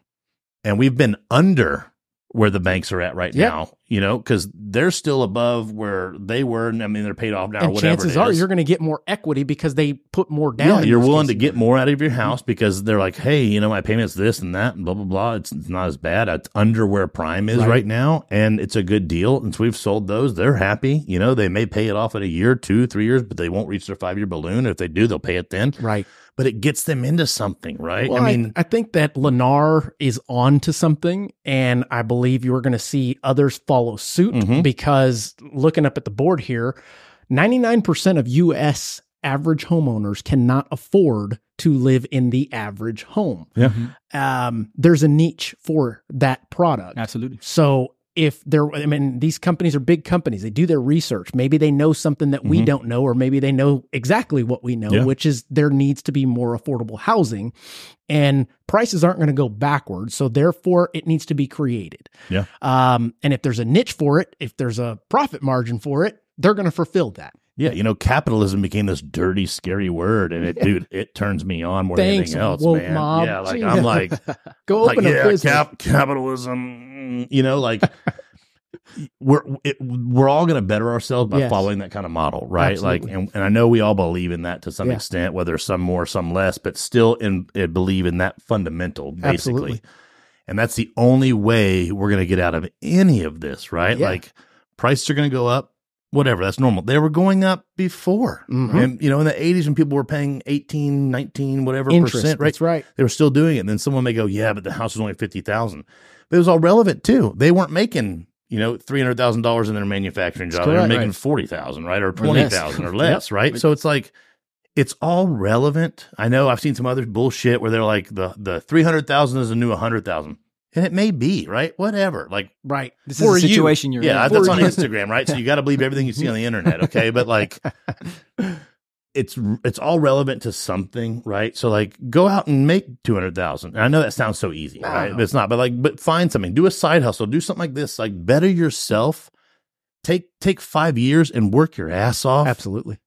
And we've been under where the banks are at right now, you know, because they're still above where they were. And I mean, they're paid off now, and or whatever. Chances are you're going to get more equity because they put more down. Yeah, you're willing to get more out of your house because they're like, hey, you know, my payment's this and that and blah, blah, blah. It's not as bad. It's under where prime is right now. And it's a good deal. And so we've sold those. They're happy. You know, they may pay it off in a year, two, 3 years, but they won't reach their 5-year balloon. If they do, they'll pay it then. Right. But it gets them into something, right? Well, I mean, I think that Lennar is on to something, and I believe you are going to see others follow suit because looking up at the board here, 99% of U.S. average homeowners cannot afford to live in the average home. Yeah. There's a niche for that product. Absolutely. So if they're, I mean, these companies are big companies. They do their research. Maybe they know something that we don't know, or maybe they know exactly what we know, which is there needs to be more affordable housing, and prices aren't going to go backwards. So therefore it needs to be created. Yeah. And if there's a niche for it, if there's a profit margin for it, they're going to fulfill that. Yeah, you know, capitalism became this dirty, scary word, and it, dude, it turns me on more than anything else, man. Mom. Yeah, like I'm like, go open a business. Capitalism, you know, like we're all going to better ourselves by following that kind of model, right? Absolutely. Like, and I know we all believe in that to some extent, whether some more, some less, but still in believe in that fundamental, basically. Absolutely. And that's the only way we're going to get out of any of this, right? Yeah. Like, prices are going to go up. Whatever, that's normal. They were going up before. And, you know, in the 80s when people were paying 18, 19, whatever percent, right? That's right. They were still doing it. And then someone may go, yeah, but the house was only $50,000. But it was all relevant too. They weren't making, you know, $300,000 in their manufacturing job. They were making $40,000, right? Or $20,000 or less, right? So it's like, it's all relevant. I know I've seen some other bullshit where they're like, the $300,000 is a new $100,000. And it may be, right? Whatever. Like, right. This is the situation you're in. Yeah, that's on Instagram, right? So you got to believe everything you see on the internet, okay? But like, it's all relevant to something, right? So like, go out and make $200,000. And I know that sounds so easy, right? But it's not. But like, but find something. Do a side hustle. Do something like this. Like, better yourself. Take 5 years and work your ass off. Absolutely.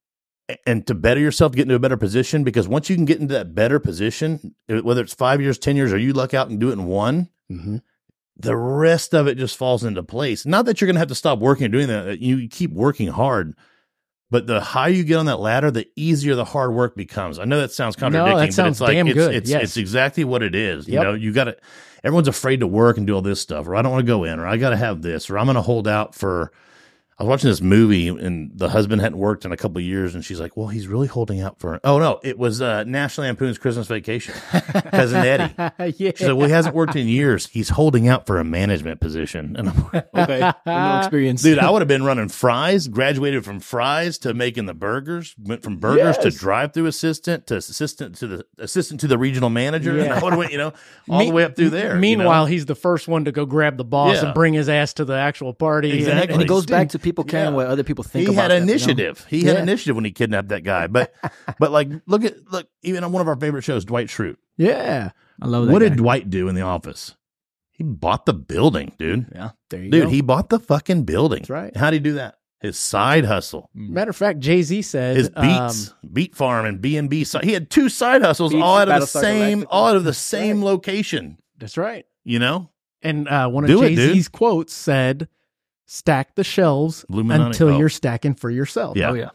And to better yourself, get into a better position. Because once you can get into that better position, whether it's 5 years, 10 years, or you luck out and do it in one, the rest of it just falls into place. Not that you're going to have to stop working or doing that. You keep working hard, but the higher you get on that ladder, the easier the hard work becomes. I know that sounds contradicting, but it's like, it's exactly what it is. You know, you got to, everyone's afraid to work and do all this stuff, or I don't want to go in, or I got to have this, or I'm going to hold out for, I was watching this movie and the husband hadn't worked in a couple of years, and she's like, well, he's really holding out for it. Oh, no, it was National Lampoon's Christmas Vacation. Cousin Eddie. She's like, well, he hasn't worked in years. He's holding out for a management position. And I'm like, okay, no experience. Dude, I would have been running fries, graduated from fries to making the burgers, went from burgers to drive-through assistant to assistant to the regional manager. Yeah. And I would have went, you know, all the way up through there. Meanwhile, you know? He's the first one to go grab the boss and bring his ass to the actual party. Exactly. And it goes back to people caring what other people think about. He had initiative. You know? He had initiative when he kidnapped that guy. But but like look, even on one of our favorite shows, Dwight Schrute. Yeah. I love that. What did Dwight do in The Office? He bought the building, dude. Yeah. There you go. Dude, he bought the fucking building. That's right. How'd he do that? His side hustle. Matter of fact, Jay-Z said his Beats, Beat Farm and B&B. He had two side hustles all out of the same location. That's right. You know? And one of Jay-Z's quotes said, stack the shelves until you're stacking for yourself. Yeah. Oh, yeah.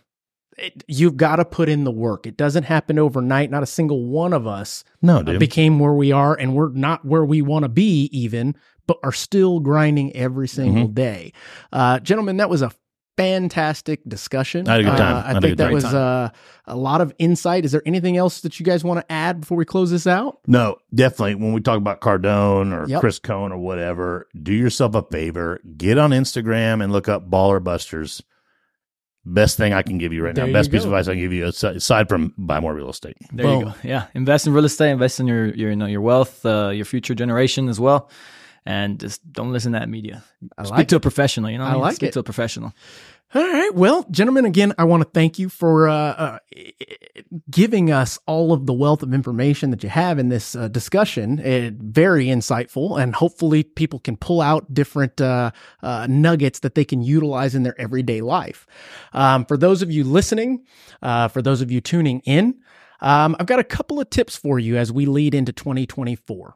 You've got to put in the work. It doesn't happen overnight. Not a single one of us became where we are, and we're not where we want to be even, but are still grinding every single day. Gentlemen, that was a fantastic discussion. I had a good time. I think that was a lot of insight. Is there anything else that you guys want to add before we close this out? No, definitely. When we talk about Cardone or Chris Cohn or whatever, do yourself a favor. Get on Instagram and look up Baller Busters. Best thing I can give you right now. Best piece of advice I can give you aside from buy more real estate. There you go. Yeah. Invest in real estate. Invest in your wealth, your future generation as well. And just don't listen to that media. Speak to a professional, you know? I like it. Speak to a professional. All right. Well, gentlemen, again, I want to thank you for giving us all of the wealth of information that you have in this discussion. Very insightful, and hopefully people can pull out different nuggets that they can utilize in their everyday life. For those of you listening, for those of you tuning in, I've got a couple of tips for you as we lead into 2024.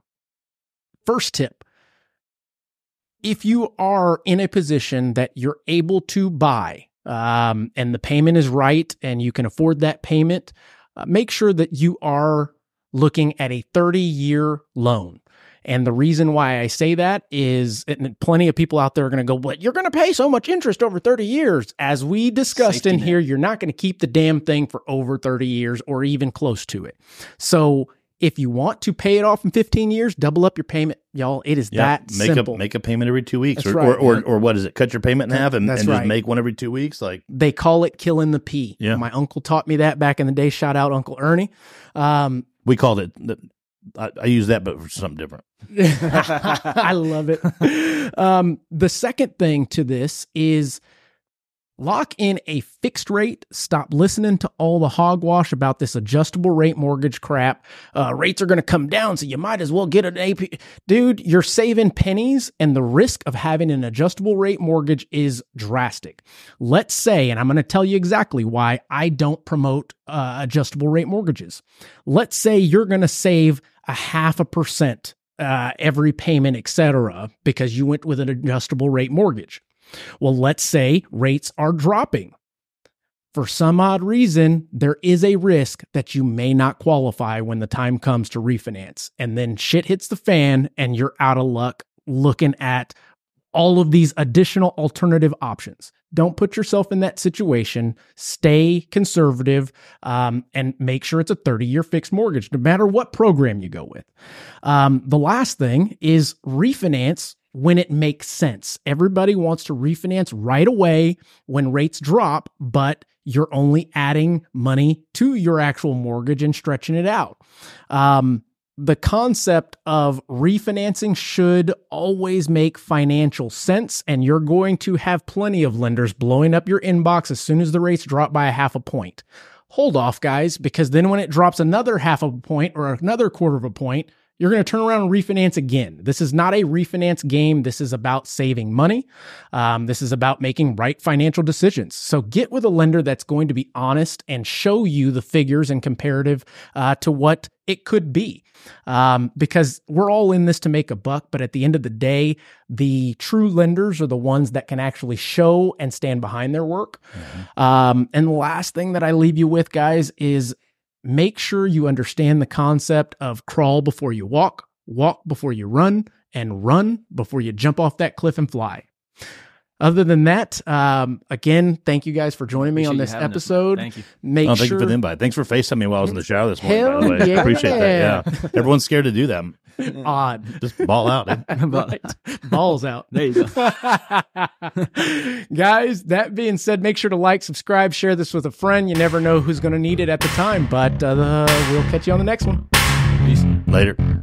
First tip. if you are in a position that you're able to buy and the payment is right and you can afford that payment, make sure that you are looking at a 30-year loan. And the reason why I say that is plenty of people out there are going to go, but you're going to pay so much interest over 30 years. As we discussed in here, you're not going to keep the damn thing for over 30 years or even close to it. So if you want to pay it off in 15 years, double up your payment, y'all. It is that simple. Make a payment every 2 weeks, or what is it? Cut your payment in half and just make one every 2 weeks. Like they call it killing the P. Yeah. My uncle taught me that back in the day. Shout out Uncle Ernie. We called it. I use that, but for something different. I love it. The second thing to this is lock in a fixed rate. Stop listening to all the hogwash about this adjustable rate mortgage crap. Rates are going to come down, so you might as well get an AP. Dude, you're saving pennies, and the risk of having an adjustable rate mortgage is drastic. Let's say, and I'm going to tell you exactly why I don't promote adjustable rate mortgages. Let's say you're going to save 0.5% every payment, et cetera, because you went with an adjustable rate mortgage. Well, let's say rates are dropping. For some odd reason, there is a risk that you may not qualify when the time comes to refinance. And then shit hits the fan and you're out of luck looking at all of these additional alternative options. Don't put yourself in that situation. Stay conservative and make sure it's a 30-year fixed mortgage, no matter what program you go with. The last thing is refinance when it makes sense. Everybody wants to refinance right away when rates drop, but you're only adding money to your actual mortgage and stretching it out. The concept of refinancing should always make financial sense, and you're going to have plenty of lenders blowing up your inbox as soon as the rates drop by 0.5 point. Hold off, guys, because then when it drops another 0.5 point or another 0.25 point, you're going to turn around and refinance again. This is not a refinance game. This is about saving money. This is about making right financial decisions. So get with a lender that's going to be honest and show you the figures and comparative to what it could be. Because we're all in this to make a buck, but at the end of the day, the true lenders are the ones that can actually show and stand behind their work. Mm-hmm. And the last thing that I leave you with, guys, is make sure you understand the concept of crawl before you walk, walk before you run, and run before you jump off that cliff and fly. Other than that, again, thank you guys for joining me on this episode. Thank you. Thank you for the invite. Thanks for FaceTiming me while I was in the shower this morning, by the way. Yeah. Appreciate that. Yeah. Everyone's scared to do that. Odd. Just ball out. Right. Balls out. There you go. Guys, that being said, make sure to like, subscribe, share this with a friend. You never know who's going to need it at the time, but we'll catch you on the next one. Peace. Later.